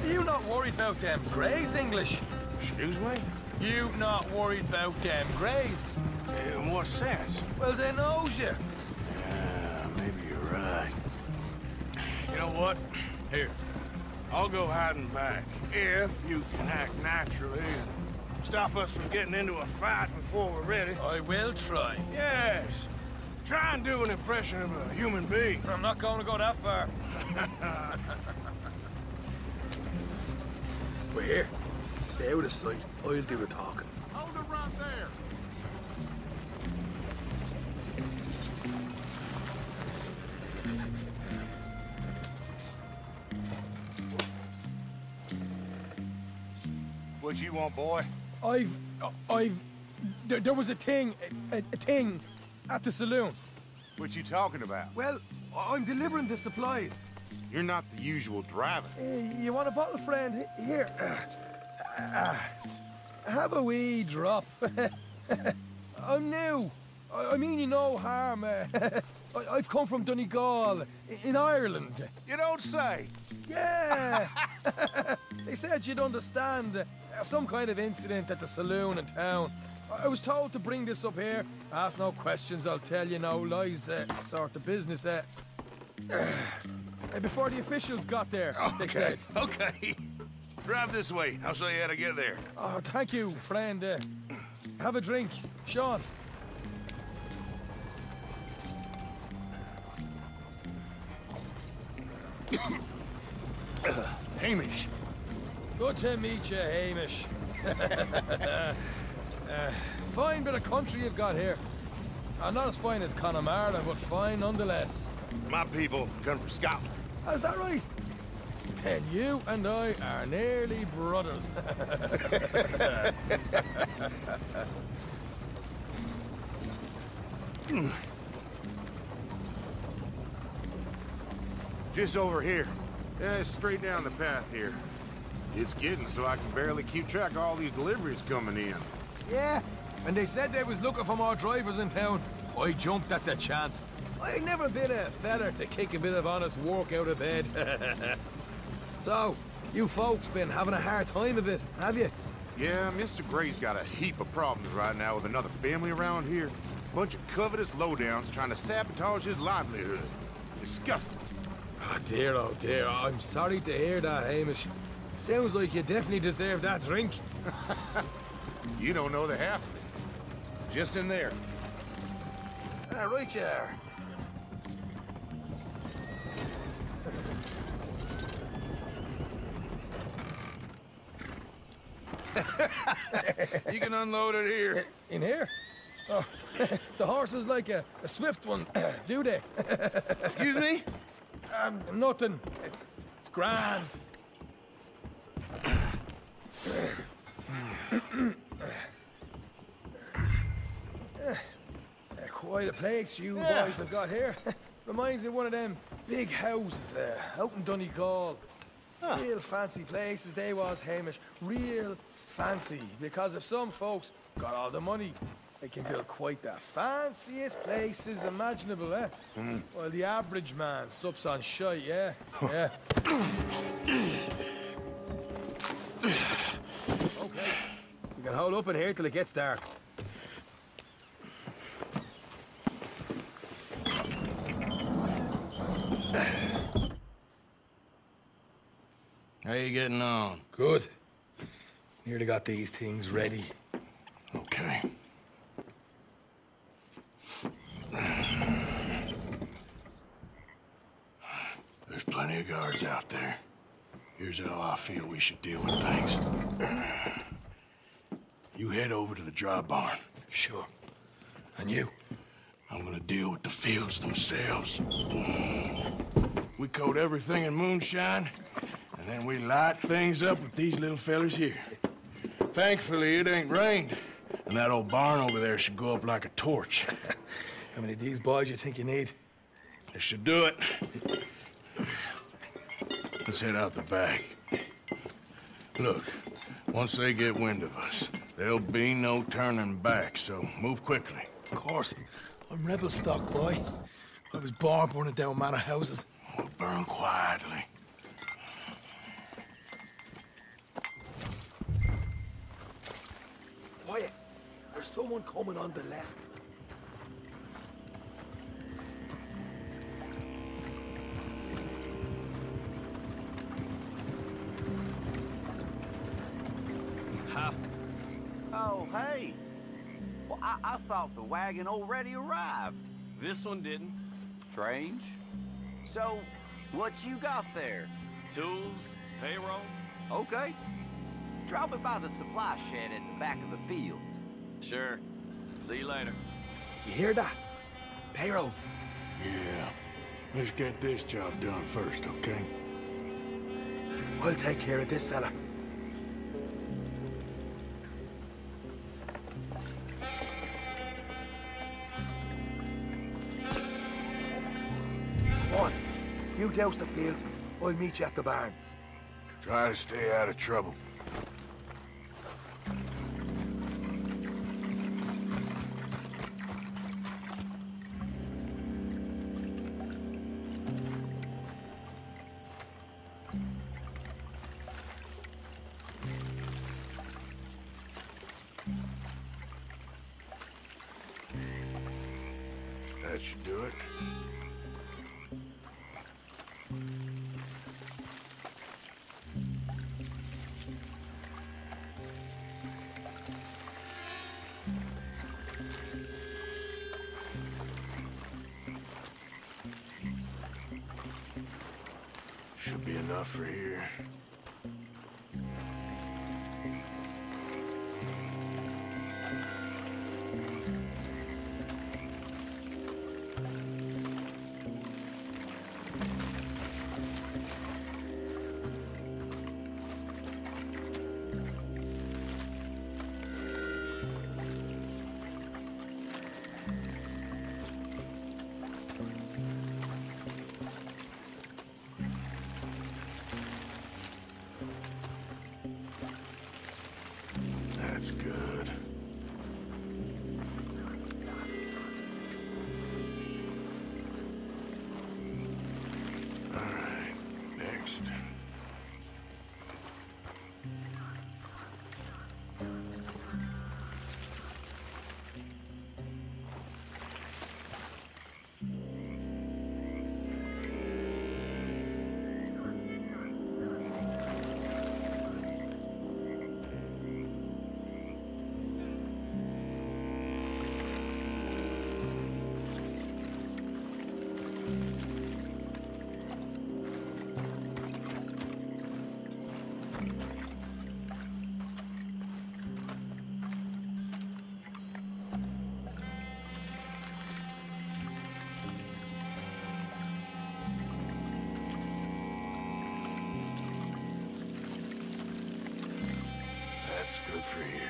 Are you not worried about them Grays, English? Excuse me? You not worried about them Grays? In what sense? Well, they knows you. Yeah, maybe you're right. You know what? Here. I'll go hiding back. If you can act naturally and stop us from getting into a fight before we're ready. I will try. Yes. Try and do an impression of a human being. I'm not going to go that far. We're here. Stay out of sight. I'll do the talking. Hold it right there. What you want, boy? There was a thing at the saloon. What you talking about? Well, I'm delivering the supplies. You're not the usual driver. You want a bottle, friend? Here. Have a wee drop. I'm new. I mean you no harm. I've come from Donegal, in Ireland. You don't say? Yeah. They said you'd understand some kind of incident at the saloon in town. I was told to bring this up here. Ask no questions, I'll tell you no lies. Sort of business. Before the officials got there, okay, they said. Okay. Drive this way. I'll show you how to get there. Oh, thank you, friend. Have a drink. Sean. Hamish. Good to meet you, Hamish. Fine bit of country you've got here. Not as fine as Connemara, but fine nonetheless. My people come from Scotland. Is that right? And you and I are nearly brothers. Just over here. Yeah, straight down the path here. It's getting so I can barely keep track of all these deliveries coming in. Yeah, and they said they was looking for more drivers in town. I jumped at the chance. I've never been a feller to kick a bit of honest work out of bed. So, you folks been having a hard time of it, have you? Yeah, Mr. Gray's got a heap of problems right now with another family around here. Bunch of covetous lowdowns trying to sabotage his livelihood. Disgusting. Oh dear, I'm sorry to hear that, Hamish. Sounds like you definitely deserve that drink. You don't know the half of it. Just in there. Right you are. You can unload it here. In here? Oh, the horse is like a swift one, do they? Excuse me? Nothing. It's grand. Quite a place you boys have got here. Reminds me of one of them big houses out in Donegal. Huh. Real fancy places they was, Hamish. Real fancy. Because if some folks got all the money, they can build quite the fanciest places imaginable, eh? Mm. Well, the average man sups on shite, yeah? Yeah. Okay. We can hold up in here till it gets dark. How you getting on? Good. Nearly got these things ready. Okay. There's plenty of guards out there. Here's how I feel we should deal with things. You head over to the dry barn. Sure. And you? I'm gonna deal with the fields themselves. We coat everything in moonshine, and then we light things up with these little fellas here. Thankfully, it ain't rained, and that old barn over there should go up like a torch. How many of these boys you think you need? This should do it. Let's head out the back. Look, once they get wind of us, there'll be no turning back, so move quickly. Of course. I'm rebel stock, boy. I was born burning down manor houses. We'll burn quietly. Quiet. There's someone coming on the left. Huh? Oh, hey. Well, I thought the wagon already arrived. This one didn't. Strange. So, what you got there? Tools, payroll. Okay. Drop it by the supply shed at the back of the fields. Sure. See you later. You hear that? Payroll. Yeah. Let's get this job done first, okay? We'll take care of this fella. You douse the fields, I'll meet you at the barn. Try to stay out of trouble. That should do it. For here. Good for here.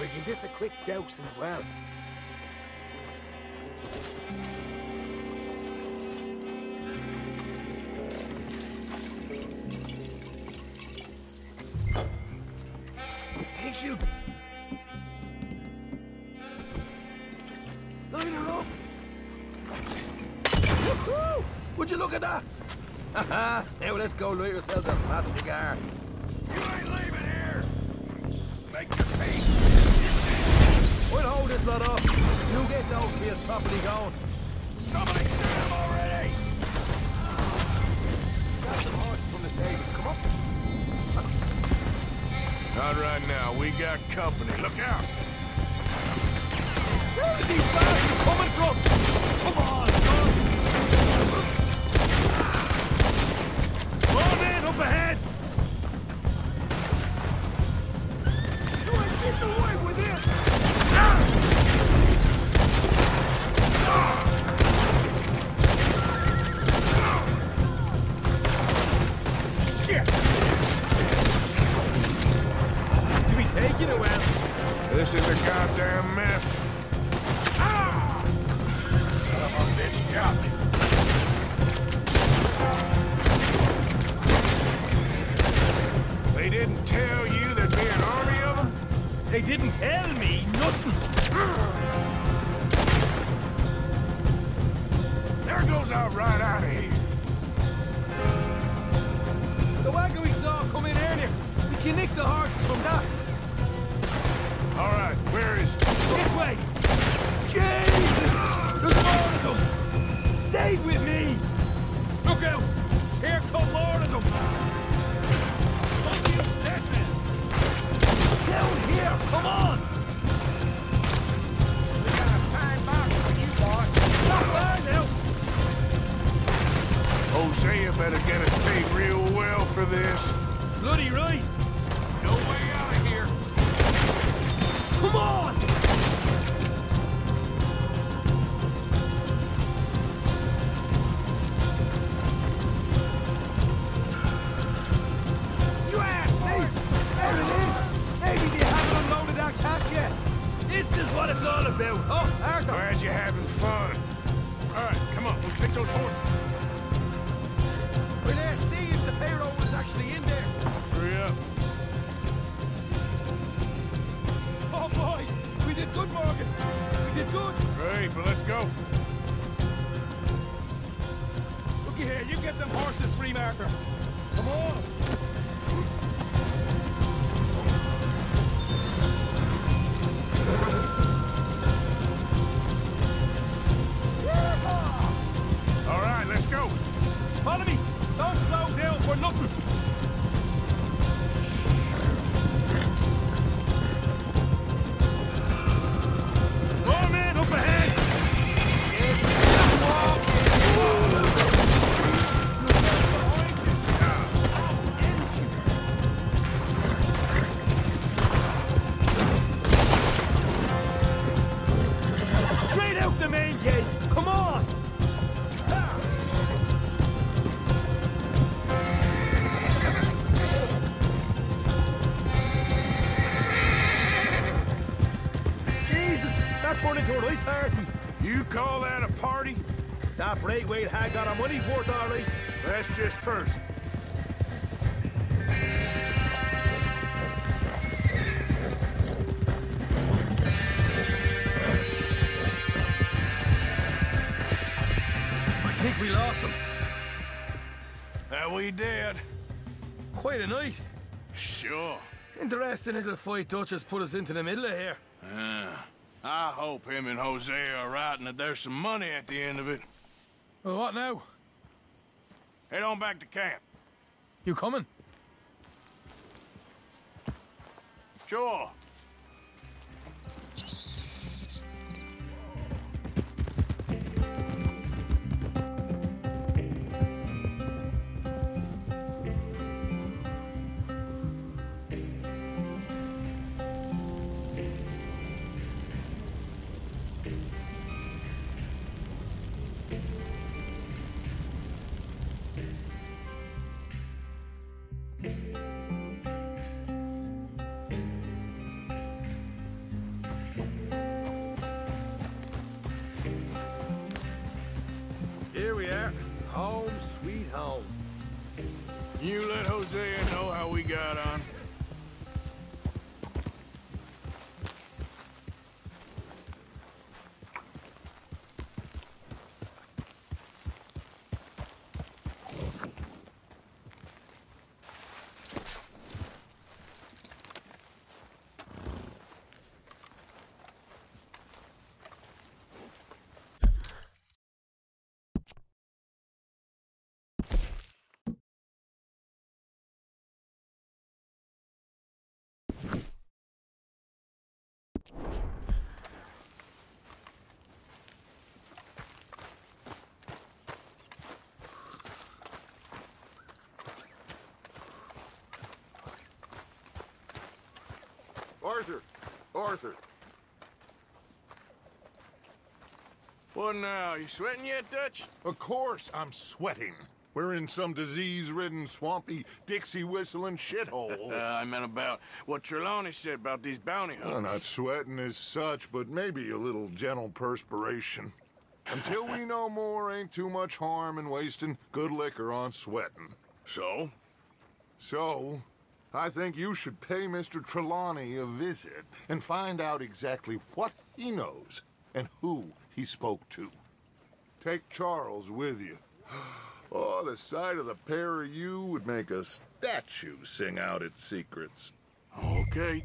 We can just a quick dousing as well. Takes you. Light her up. Woohoo! Would you look at that? Haha! Now let's go light ourselves a fat cigar. You ain't leaving here. Make the pace. We'll hold this lot up. You get those beers properly going. Somebody shoot him already! That's the horse from the stables. Come on. Not right now. We got company. Look out! Where are these bastards coming from? Come on, son! Come on, man, up ahead! You ain't shit away with this! This is a goddamn mess. Ah! Son of a bitch got me. They didn't tell you there'd be an army of them? They didn't tell me nothing. There goes our right out of here. The wagon we saw come in earlier. We can nick the horses from that. All right, where is... This way! Jesus! There's more of them! Stay with me! Look out! Here come more of them! Fuck you, dead man! Down here, come on! We got a time box for you, boy! Not far now! Oh, say you better get us paid real well for this. Bloody right! No way out of here! Come on! Hey, but let's go. Looky here, you get them horses free, Arthur. Come on. Braithwaite had got our money's worth, darling. That's just first. I think we lost him. Yeah, we did. Quite a night. Sure. Interesting little fight Dutch has put us into the middle of here. I hope him and Jose are right and that there's some money at the end of it. Well, what now? Head on back to camp. You coming? Sure. Arthur! Arthur! What now? You sweating yet, Dutch? Of course I'm sweating. We're in some disease-ridden, swampy, Dixie-whistling shithole. I meant about what Trelawney said about these bounty hunters. Well, not sweating as such, but maybe a little gentle perspiration. Until we know more, ain't too much harm in wasting good liquor on sweating. So? So, I think you should pay Mr. Trelawney a visit and find out exactly what he knows and who he spoke to. Take Charles with you. Oh, the sight of the pair of you would make a statue sing out its secrets. Okay.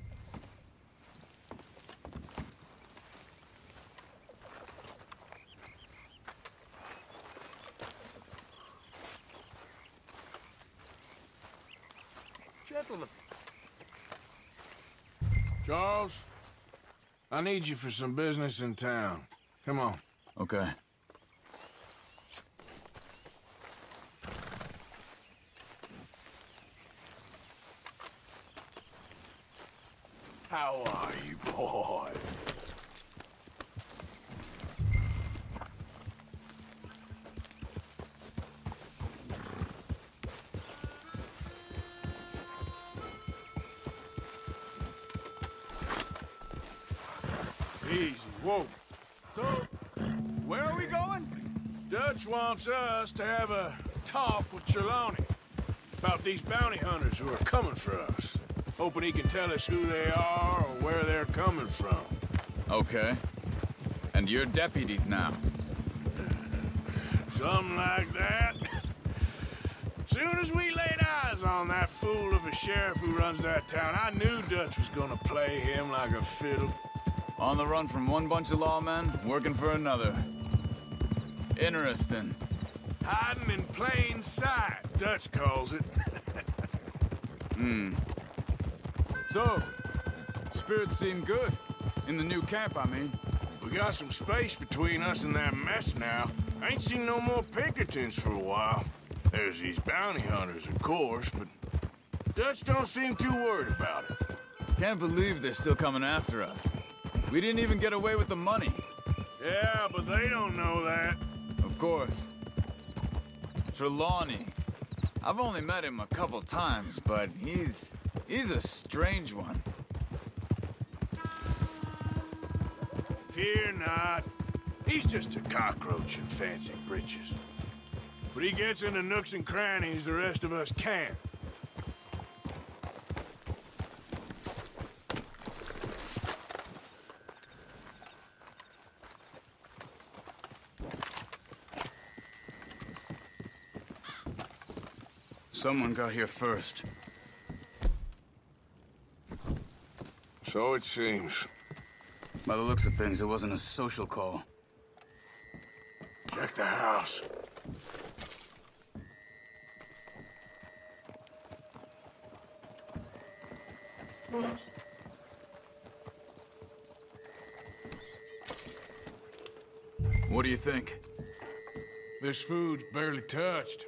Gentlemen. Charles, I need you for some business in town. Come on. Okay. How are you, boy? Easy, whoa. So, where are we going? Dutch wants us to have a talk with Trelawney about these bounty hunters who are coming for us. Hoping he can tell us who they are or where they're coming from. Okay. And you're deputies now. Something like that. Soon as we laid eyes on that fool of a sheriff who runs that town, I knew Dutch was gonna play him like a fiddle. On the run from one bunch of lawmen, working for another. Interesting. Hiding in plain sight, Dutch calls it. Hmm. So, spirits seem good. In the new camp, I mean. We got some space between us and that mess now. I ain't seen no more Pinkertons for a while. There's these bounty hunters, of course, but Dutch don't seem too worried about it. Can't believe they're still coming after us. We didn't even get away with the money. Yeah, but they don't know that. Of course. Trelawney. I've only met him a couple times, but he's a strange one. Fear not. He's just a cockroach in fancy britches. But he gets into nooks and crannies the rest of us can't. Someone got here first. So it seems. By the looks of things, it wasn't a social call. Check the house. What do you think? This food's barely touched.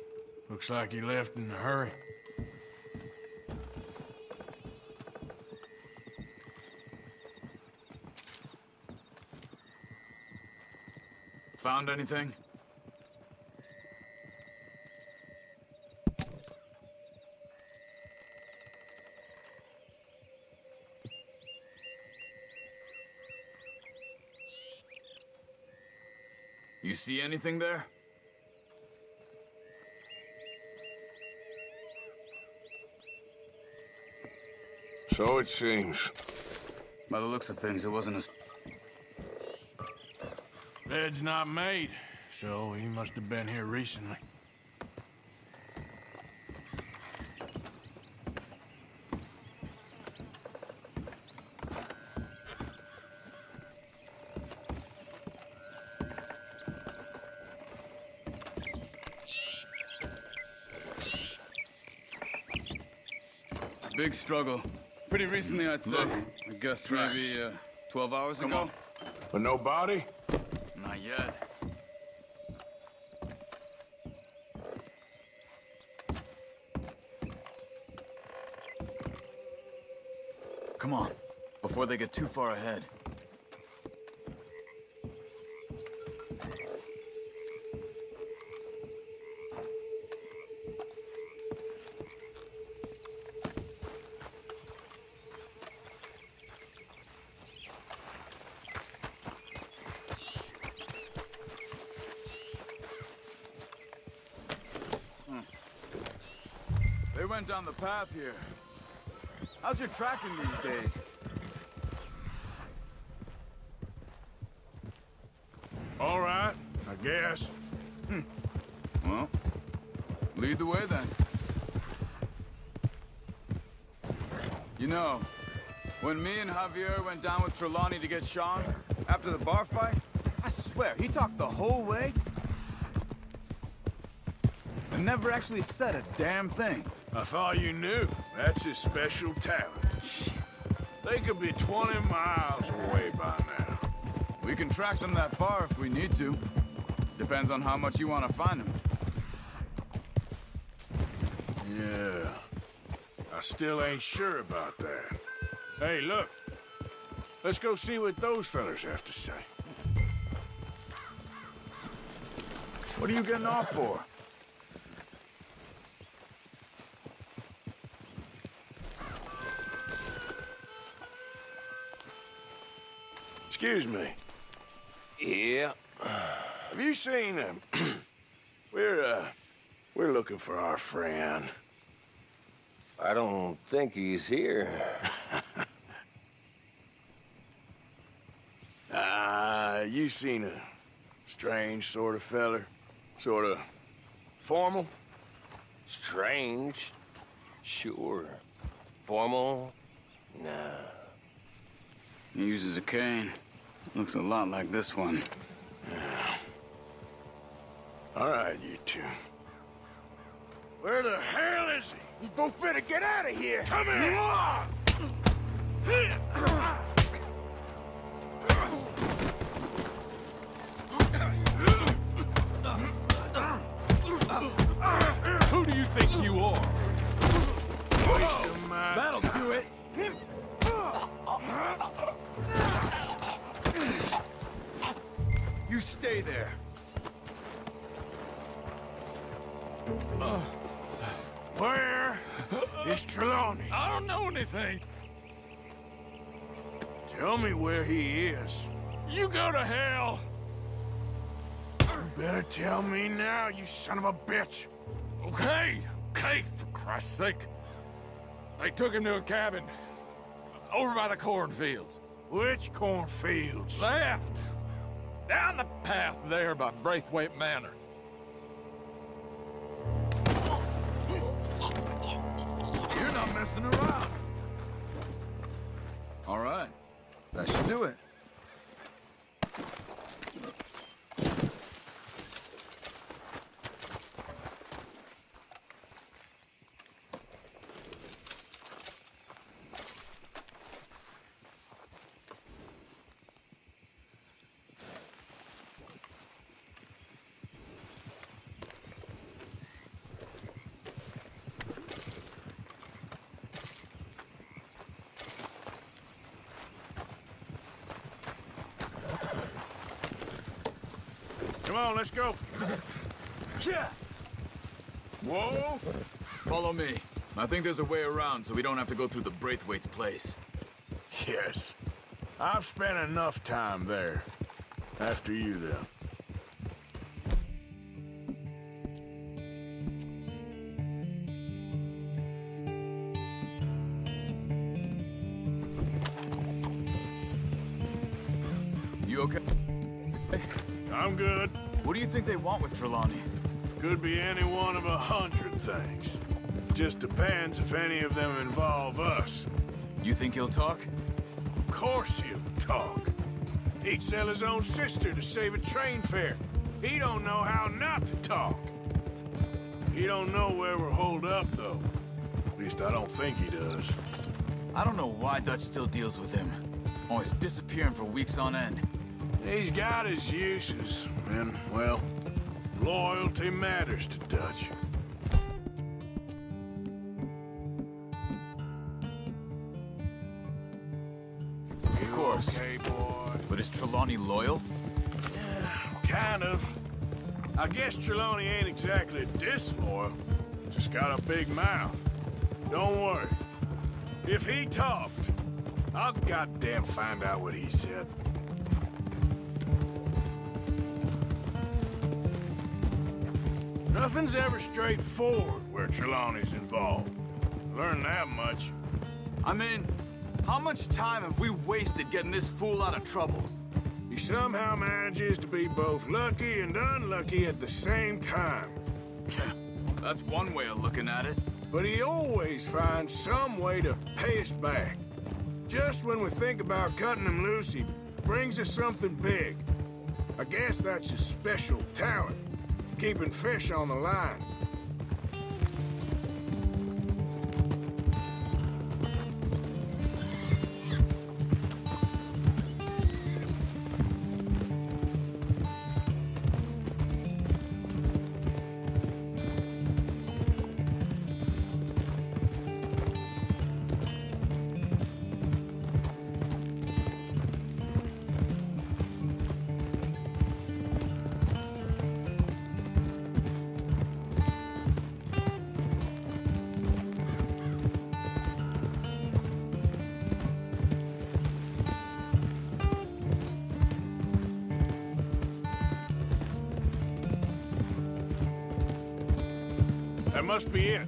Looks like he left in a hurry. Found anything? You see anything there? So it seems. By the looks of things, it wasn't a... Bed's not made, so he must have been here recently. Big struggle. Pretty recently, I'd say. Look, I guess maybe 12 hours ago. But no body? Not yet. Come on, before they get too far ahead. Down the path here. How's your tracking these days? All right, I guess. Well, lead the way then. You know, when me and Javier went down with Trelawney to get Sean after the bar fight, I swear he talked the whole way and never actually said a damn thing. I thought you knew. That's his special talent. They could be 20 miles away by now. We can track them that far if we need to. Depends on how much you want to find them. Yeah. I still ain't sure about that. Hey, look. Let's go see what those fellas have to say. What are you getting off for? Excuse me. Yeah. Have you seen him? We're looking for our friend. I don't think he's here. Ah, You seen a strange sort of feller? Sort of formal? Strange? Sure. Formal? Nah. He uses a cane. Looks a lot like this one. Yeah. All right, you two. Where the hell is he? You both better get out of here! Come here! Who do you think you are? Waste of my time. That'll do it. You stay there. Where is Trelawney? I don't know anything. Tell me where he is. You go to hell. You better tell me now, you son of a bitch. Okay, okay, for Christ's sake. They took him to a cabin over by the cornfields. Which cornfields? Left. Down the path there by Braithwaite Manor. You're not messing around. All right, that should do it. Come on, let's go. Yeah. Whoa. Follow me. I think there's a way around so we don't have to go through the Braithwaite's place. Yes. I've spent enough time there. After you, then. They want with Trelawney? Could be any one of 100 things. Just depends if any of them involve us. You think he'll talk? Of course he'll talk. He'd sell his own sister to save a train fare. He don't know how not to talk. He don't know where we're holed up, though. At least I don't think he does. I don't know why Dutch still deals with him. Always disappearing for weeks on end. He's got his uses, and, well, loyalty matters to Dutch. Of course. Okay, boy. But is Trelawney loyal? Kind of. I guess Trelawney ain't exactly disloyal. Just got a big mouth. Don't worry. If he talked, I'll goddamn find out what he said. Nothing's ever straightforward where Trelawney's involved. Learn that much. I mean, how much time have we wasted getting this fool out of trouble? He somehow manages to be both lucky and unlucky at the same time. That's one way of looking at it. But he always finds some way to pay us back. Just when we think about cutting him loose, he brings us something big. I guess that's his special talent. Keeping fish on the line. Must be it.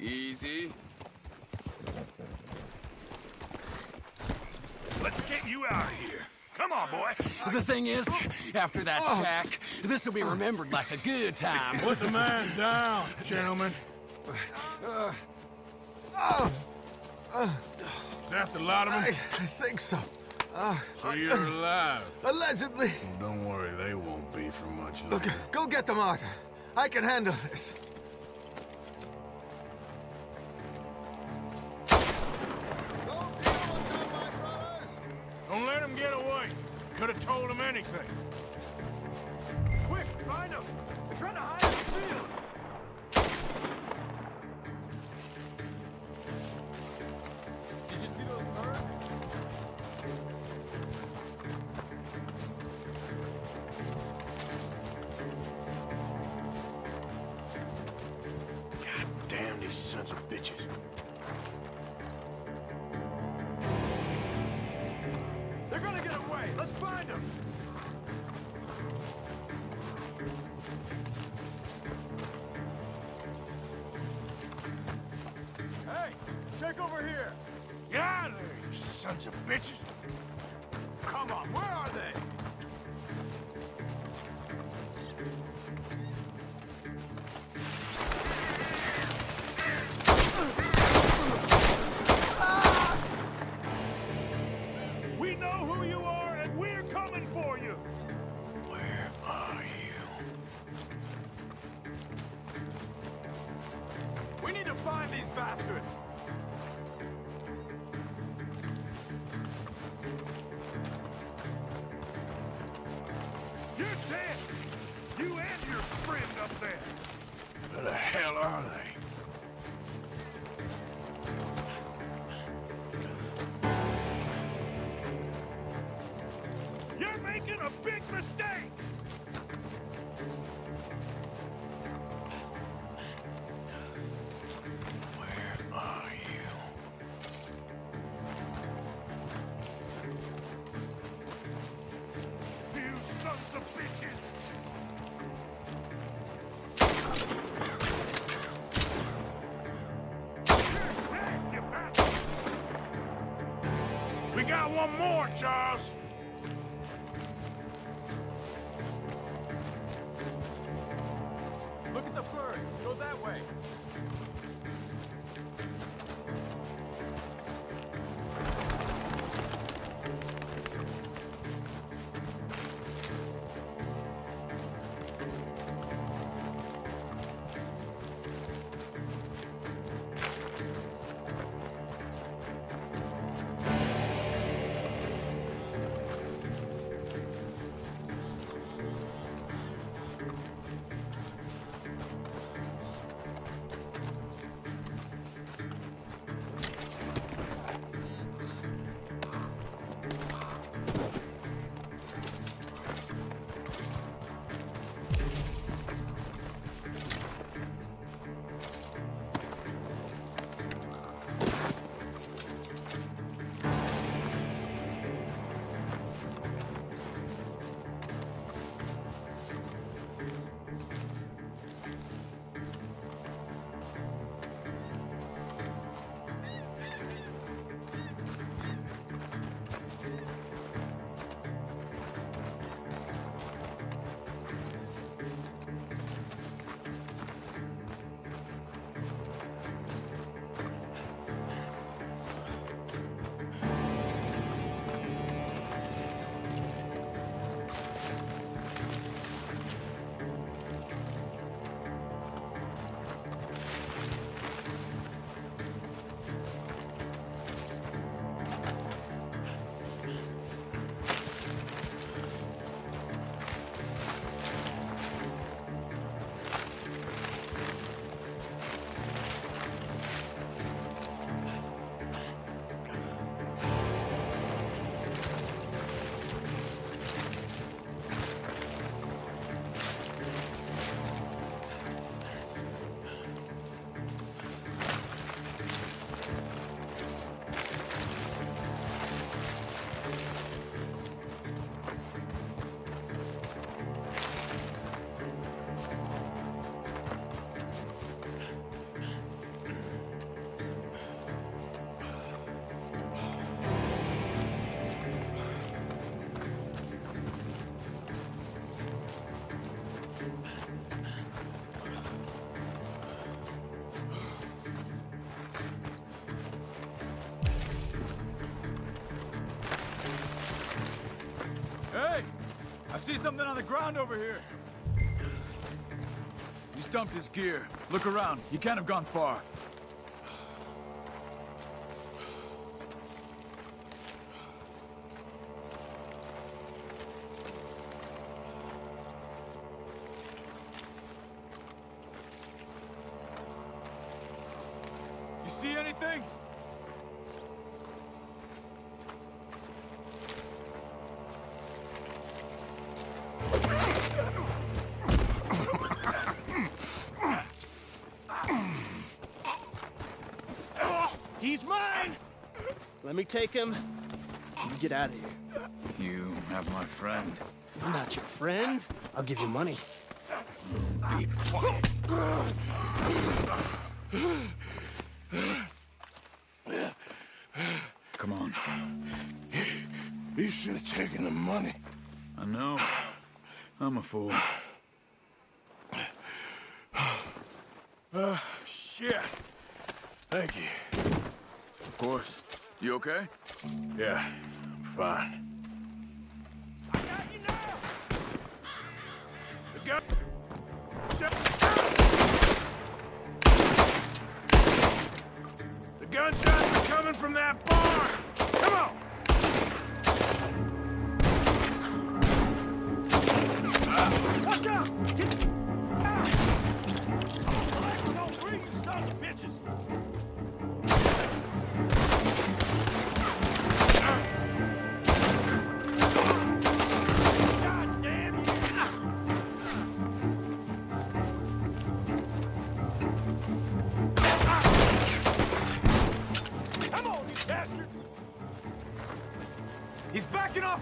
Easy. out of here. Come on, boy. The thing is, after that sack, this will be remembered like a good time. Put the man down, gentlemen. Is that the lot of them? I think so. So you're alive? Allegedly. Well, don't worry, they won't be for much longer. Look, go get them, Arthur. I can handle this. Don't let him get away. Could have told him anything. Quick, find him. They're trying to hide in the field. Did you see those birds? God damn these sons of bitches. Let's find him! Hey! Check over here! Get out of there, you sons of bitches! Come on, where are they? One more, Charles! Look at the birds. Go that way. see something on the ground over here. He's dumped his gear. Look around. He can't have gone far. He's mine! Let me take him. You get out of here. You have my friend. He's not your friend. I'll give you money. Be quiet. Come on. You should have taken the money. I know. I'm a fool. Shit. Thank you. Of course. You okay? Yeah, I'm fine. I got you now! The gun! The gunshots are coming from that barn! Come on! Watch out! Get the f*** out! I'm black and don't breathe, you son of bitches!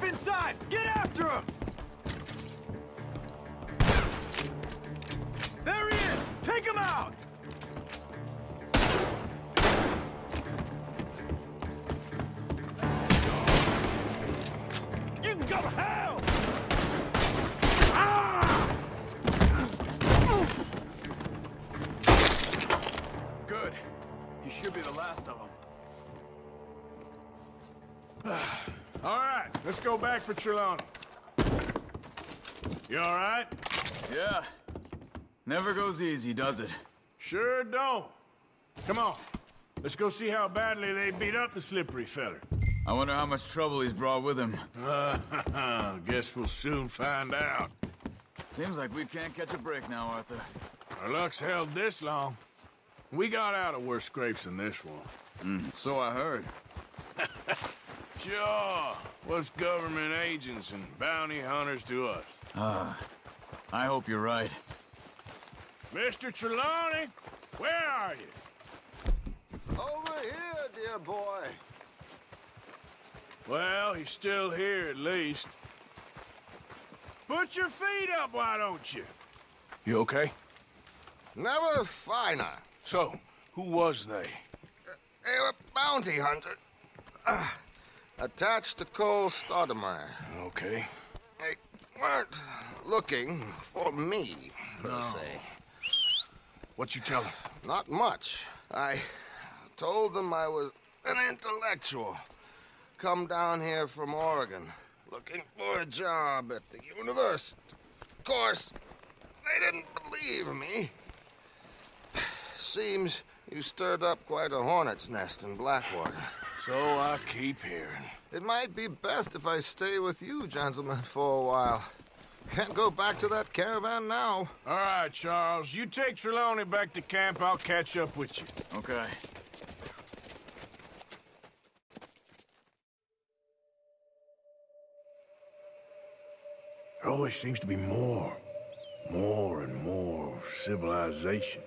Inside! Get after him! There he is! Take him out! You can go to hell! Ah! Good. You should be the last of them. All right, let's go back for Trelawney. You all right? Yeah. Never goes easy, does it? Sure don't. Come on. Let's go see how badly they beat up the slippery feller. I wonder how much trouble he's brought with him. Guess we'll soon find out. Seems like we can't catch a break now, Arthur. Our luck's held this long. We got out of worse scrapes than this one. So I heard. Sure. What's government agents and bounty hunters to us? I hope you're right. Mr. Trelawney, where are you? Over here, dear boy. Well, he's still here at least. Put your feet up, why don't you? You okay? Never finer. So, who was they? They were bounty hunters. Attached to Cole Stodemeyer. Okay. They weren't looking for me, per se. What'd you tell them? Not much. I told them I was an intellectual. Come down here from Oregon, looking for a job at the university. Of course, they didn't believe me. Seems you stirred up quite a hornet's nest in Blackwater. So I keep hearing. It might be best if I stay with you, gentlemen, for a while. Can't go back to that caravan now. All right, Charles. You take Trelawney back to camp. I'll catch up with you. Okay. There always seems to be more and more civilization.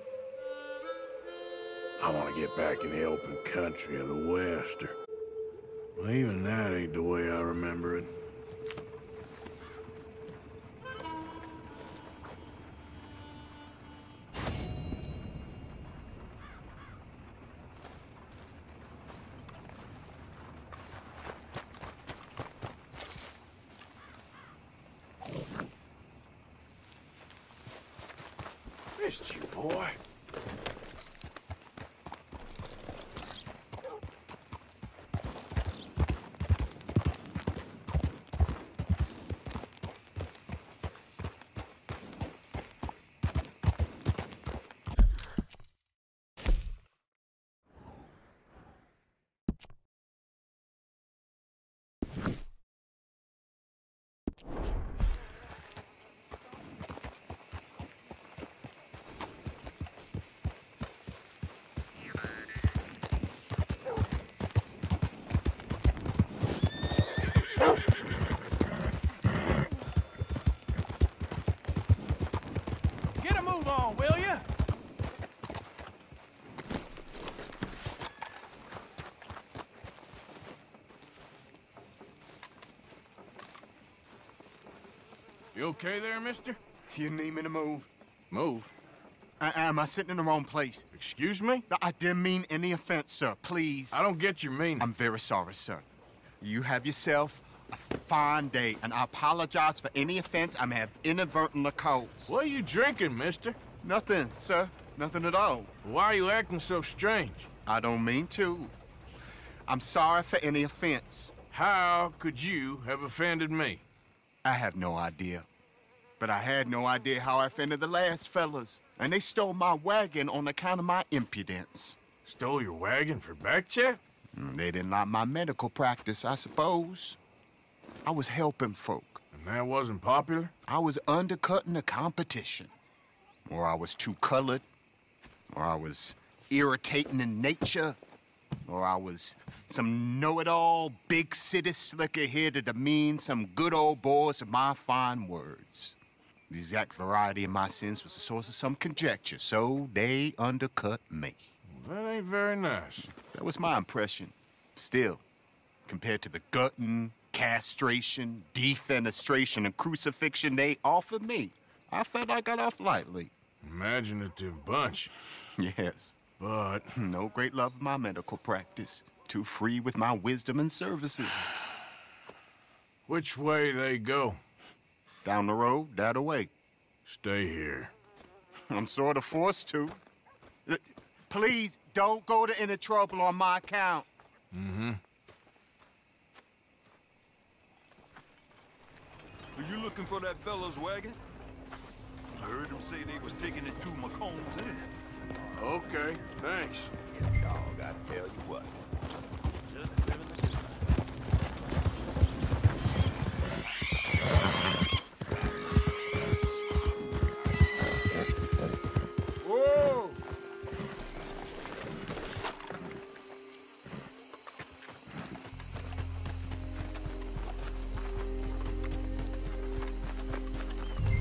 I want to get back in the open country of the West, or... Well, even that ain't the way I remember it. Missed you, boy. You okay there, mister? You need me to move? Move? Am I sitting in the wrong place? Excuse me? I didn't mean any offense, sir. Please. I don't get your meaning. I'm very sorry, sir. You have yourself a fine day, and I apologize for any offense I may have inadvertently caused. What are you drinking, mister? Nothing, sir. Nothing at all. Why are you acting so strange? I don't mean to. I'm sorry for any offense. How could you have offended me? I have no idea. But I had no idea how I offended the last fellas. And they stole my wagon on account of my impudence. Stole your wagon for back chat? They didn't like my medical practice, I suppose. I was helping folk. And that wasn't popular? I was undercutting the competition. Or I was too colored. Or I was irritating in nature. Or I was some know-it-all, big city slicker here to demean some good old boys of my fine words. The exact variety of my sins was the source of some conjecture, so they undercut me. That ain't very nice. That was my impression. Still, compared to the gutting, castration, defenestration, and crucifixion they offered me, I felt I got off lightly. Imaginative bunch. Yes. But no great love of my medical practice. Too free with my wisdom and services. Which way they go? Down the road, that away. Stay here. I'm sort of forced to. Please don't go to any trouble on my account. Mm-hmm. Are you looking for that fellow's wagon? I heard him say they was taking it to Macomb's Inn. Okay, thanks. Dog, I tell you what. Just a minute. Whoa!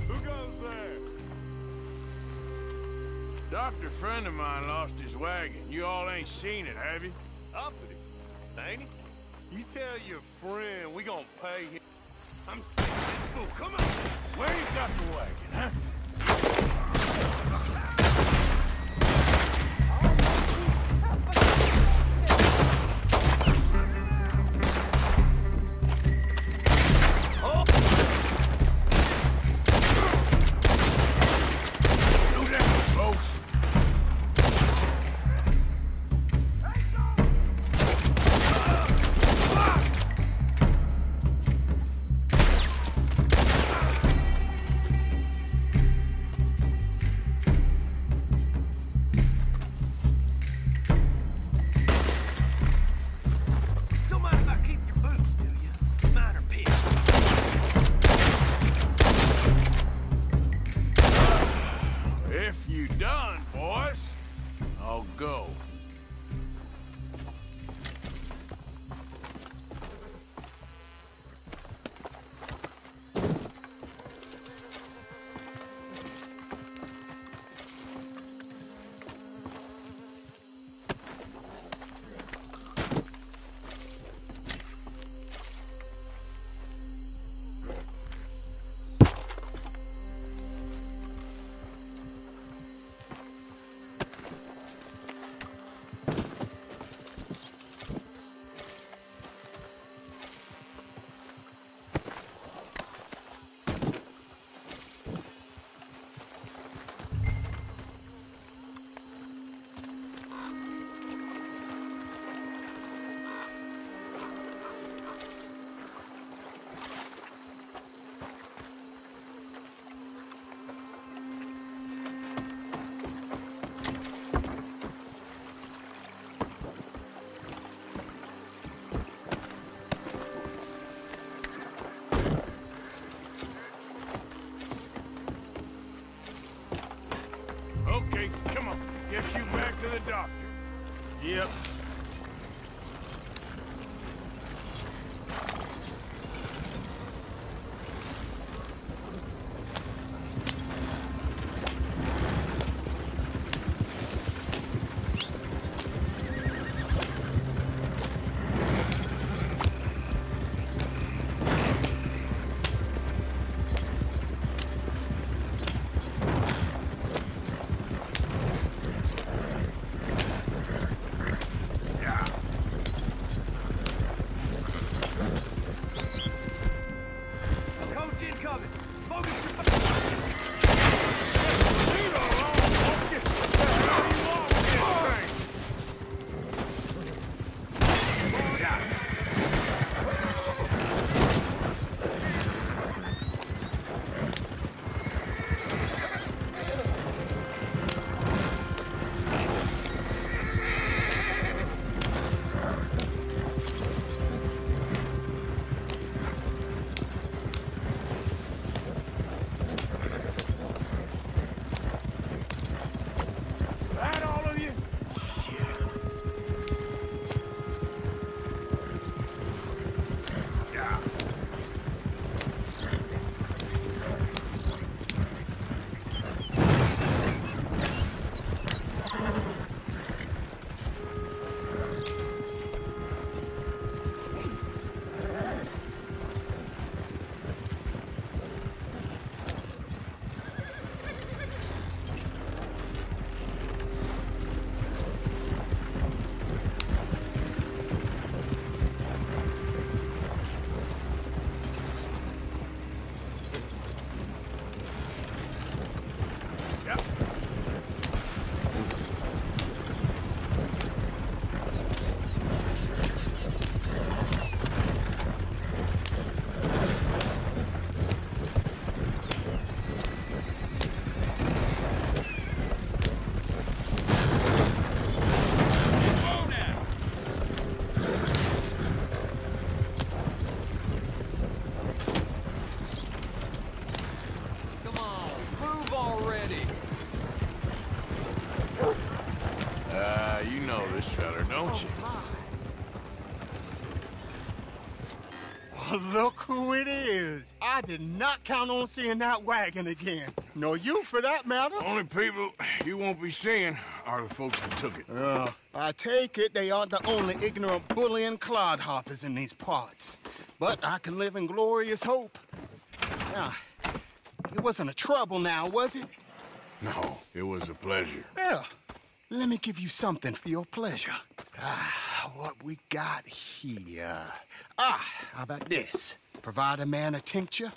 Who goes there? Doctor friend of mine lost his wagon. You all ain't seen it, have you? Up with it, ain't it? You tell your friend we gonna pay him. I'm sick of this fool. Come on! Where you got the wagon, huh? Get you back to the doctor. Yep. Look who it is. I did not count on seeing that wagon again. Nor you, for that matter. Only people you won't be seeing are the folks that took it. I take it they aren't the only ignorant bullying clodhoppers in these parts. But I can live in glorious hope. Now, it wasn't a trouble now, was it? No, it was a pleasure. Yeah. Let me give you something for your pleasure. What we got here? How about this? Provide a man a tincture,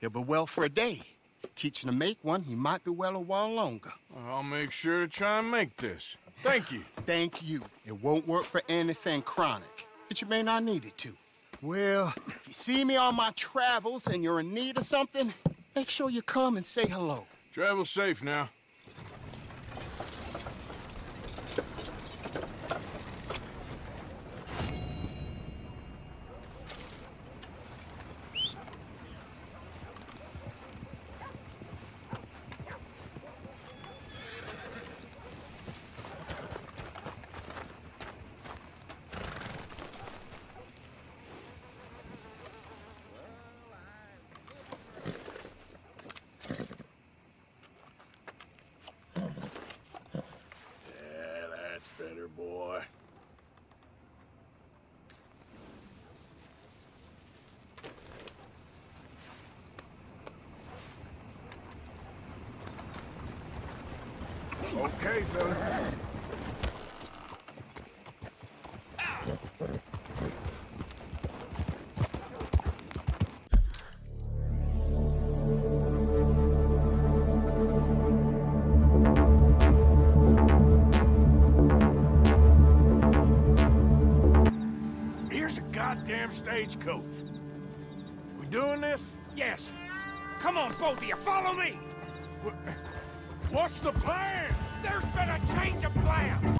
he'll be well for a day. Teach him to make one, he might be well a while longer. I'll make sure to try and make this. Thank you. Thank you. It won't work for anything chronic, but you may not need it to. Well, if you see me on my travels and you're in need of something, make sure you come and say hello. Travel safe now. Okay, fella. Here's a goddamn stagecoach. We doing this? Yes. Come on, both of you, follow me. What's the plan? There's been a change of plan!